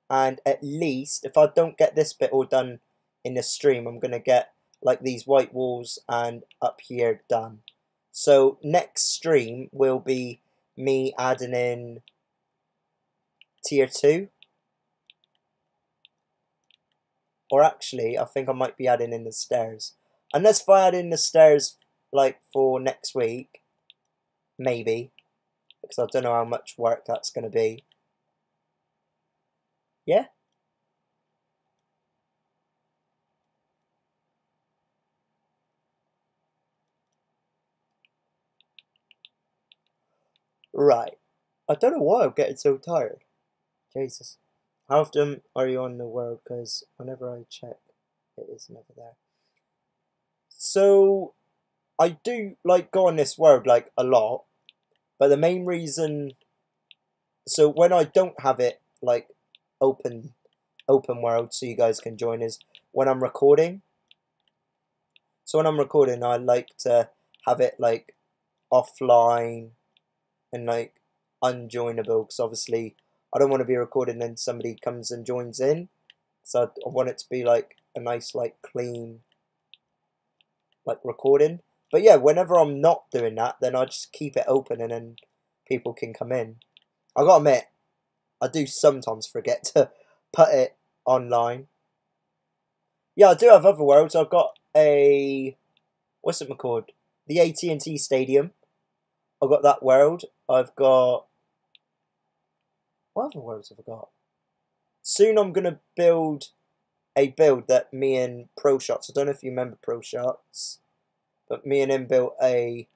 And at least, if I don't get this bit all done in the stream, I'm going to get like these white walls and up here done. So next stream will be me adding in tier two. Or actually, I think I might be adding in the stairs. Unless if I add in the stairs like for next week, maybe. Because I don't know how much work that's going to be. Yeah? Right. I don't know why I'm getting so tired. Jesus. How often are you on the world? Because whenever I check, it is never there. So, I do, like, go on this world, like, a lot. But the main reason... So, when I don't have it, like, open open world so you guys can join is when I'm recording. So when I'm recording, I like to have it like offline and like unjoinable, because obviously I don't want to be recording and somebody comes and joins in. So I want it to be like a nice like clean like recording. But yeah, whenever I'm not doing that, then I just keep it open and then people can come in. I gotta admit, I do sometimes forget to put it online. Yeah, I do have other worlds. I've got a... What's it called? The A T and T Stadium. I've got that world. I've got... What other worlds have I got? Soon I'm going to build a build that me and Pro Shots... I don't know if you remember Pro Shots. But me and him built a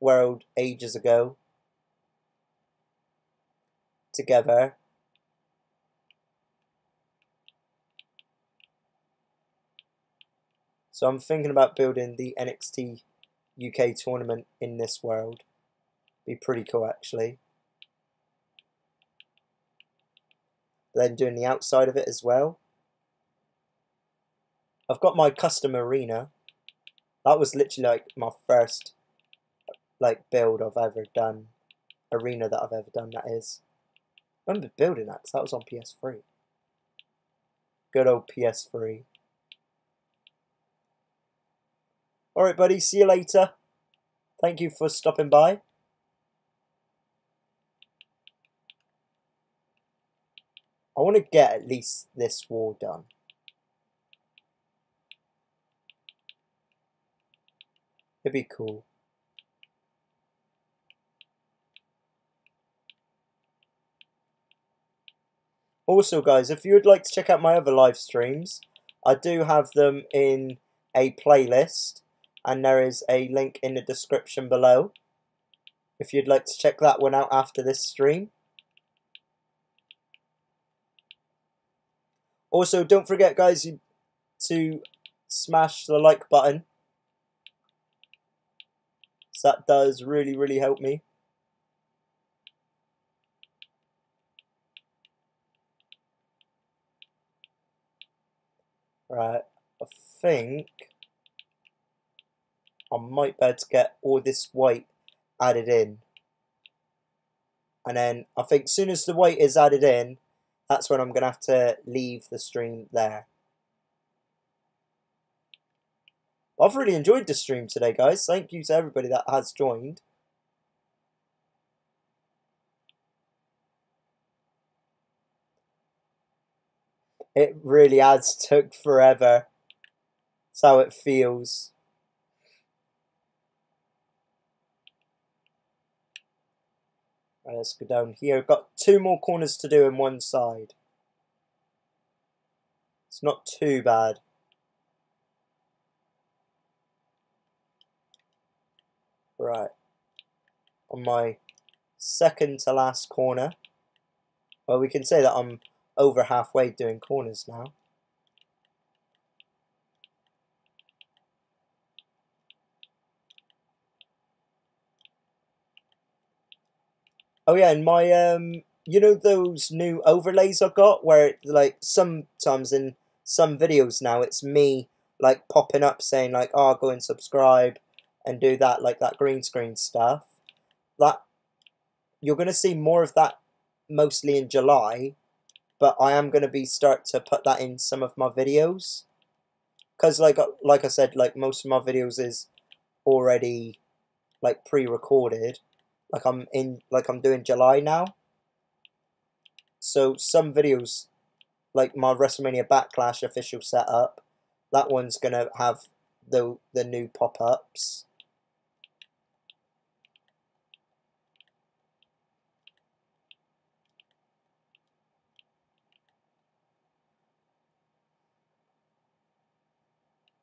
world ages ago. Together. So I'm thinking about building the N X T U K tournament in this world. Be pretty cool actually. Then doing the outside of it as well. I've got my custom arena. That was literally like my first like build I've ever done. Arena that I've ever done, that is. I remember building that because that was on P S three. Good old P S three. Alright, buddy, see you later. Thank you for stopping by. I want to get at least this wall done. It'd be cool. Also, guys, if you would like to check out my other live streams, I do have them in a playlist, and there is a link in the description below if you'd like to check that one out after this stream. Also, don't forget, guys, to smash the like button. So that does really, really help me. Right, I think I might be able to get all this white added in. And then I think as soon as the white is added in, that's when I'm going to have to leave the stream there. I've really enjoyed the stream today, guys. Thank you to everybody that has joined. It really has took forever. That's how it feels. Right, let's go down here. I've got two more corners to do in one side. It's not too bad. Right. On my second to last corner. Well, we can say that I'm over halfway doing corners now. Oh yeah, and my, um, you know those new overlays I got where it, like, sometimes in some videos now it's me, like, popping up saying, like, oh, go and subscribe and do that, like, that green screen stuff. That, you're going to see more of that mostly in July, but I am going to be start to put that in some of my videos. Because, like, like I said, like, most of my videos is already, like, pre-recorded. Like I'm in, like I'm doing July now. So some videos, like my WrestleMania Backlash official setup, that one's gonna have the the new pop-ups.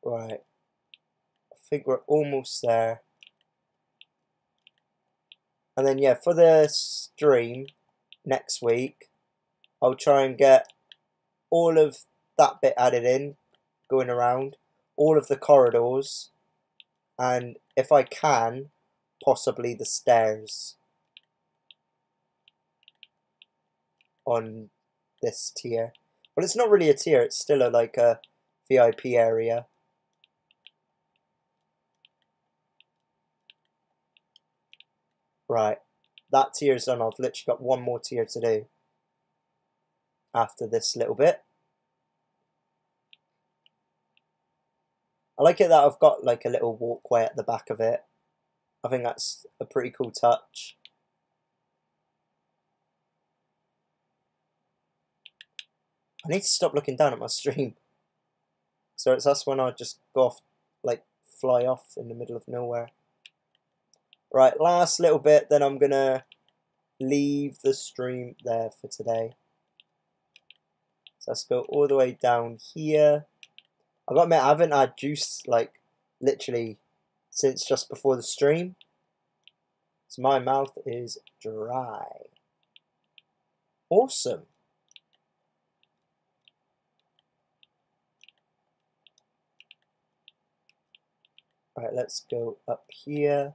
Right, I think we're almost there. And then, yeah, for the stream next week, I'll try and get all of that bit added in, going around, all of the corridors, and if I can, possibly the stairs on this tier. Well, it's not really a tier, it's still a, like a V I P area. Right, that tier's done. I've literally got one more tier to do after this little bit. I like it that I've got like a little walkway at the back of it. I think that's a pretty cool touch. I need to stop looking down at my stream. So it's that's when I just go off, like fly off in the middle of nowhere. Right, last little bit, then I'm going to leave the stream there for today. So let's go all the way down here. I've got to admit, I haven't had juice, like, literally since just before the stream. So my mouth is dry. Awesome. Right, let's go up here.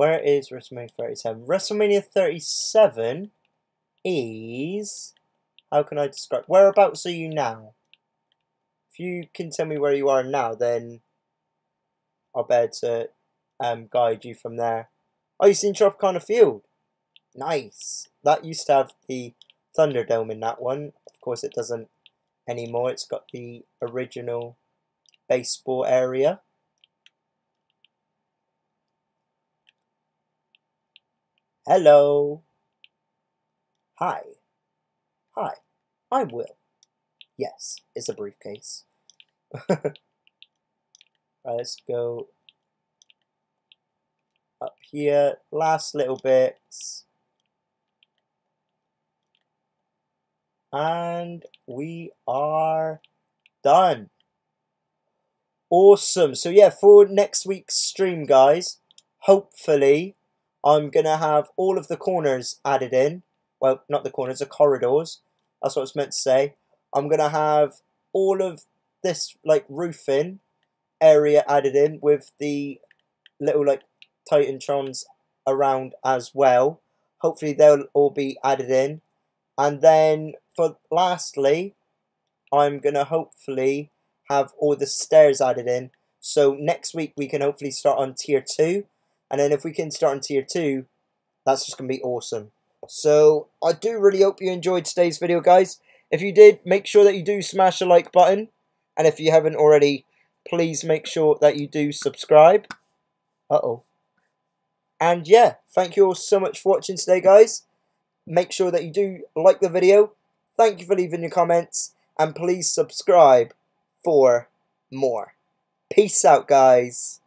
Where is WrestleMania thirty-seven? WrestleMania thirty-seven is... How can I describe... Whereabouts are you now? If you can tell me where you are now, then I'll be able to um, guide you from there. Oh, you've seen Tropicana Field? Nice. That used to have the Thunderdome in that one. Of course, it doesn't anymore. It's got the original baseball area. Hello. Hi. Hi. I will. Yes, it's a briefcase. Right, let's go up here. Last little bits. And we are done. Awesome. So yeah, for next week's stream, guys, hopefully I'm going to have all of the corners added in. Well, not the corners, the corridors. That's what it's meant to say. I'm going to have all of this like roofing area added in with the little like Titantrons around as well. Hopefully they'll all be added in. And then for lastly, I'm going to hopefully have all the stairs added in. So next week we can hopefully start on tier two. And then if we can start on tier two, that's just going to be awesome. So I do really hope you enjoyed today's video, guys. If you did, make sure that you do smash the like button. And if you haven't already, please make sure that you do subscribe. Uh-oh. And yeah, thank you all so much for watching today, guys. Make sure that you do like the video. Thank you for leaving your comments. And please subscribe for more. Peace out, guys.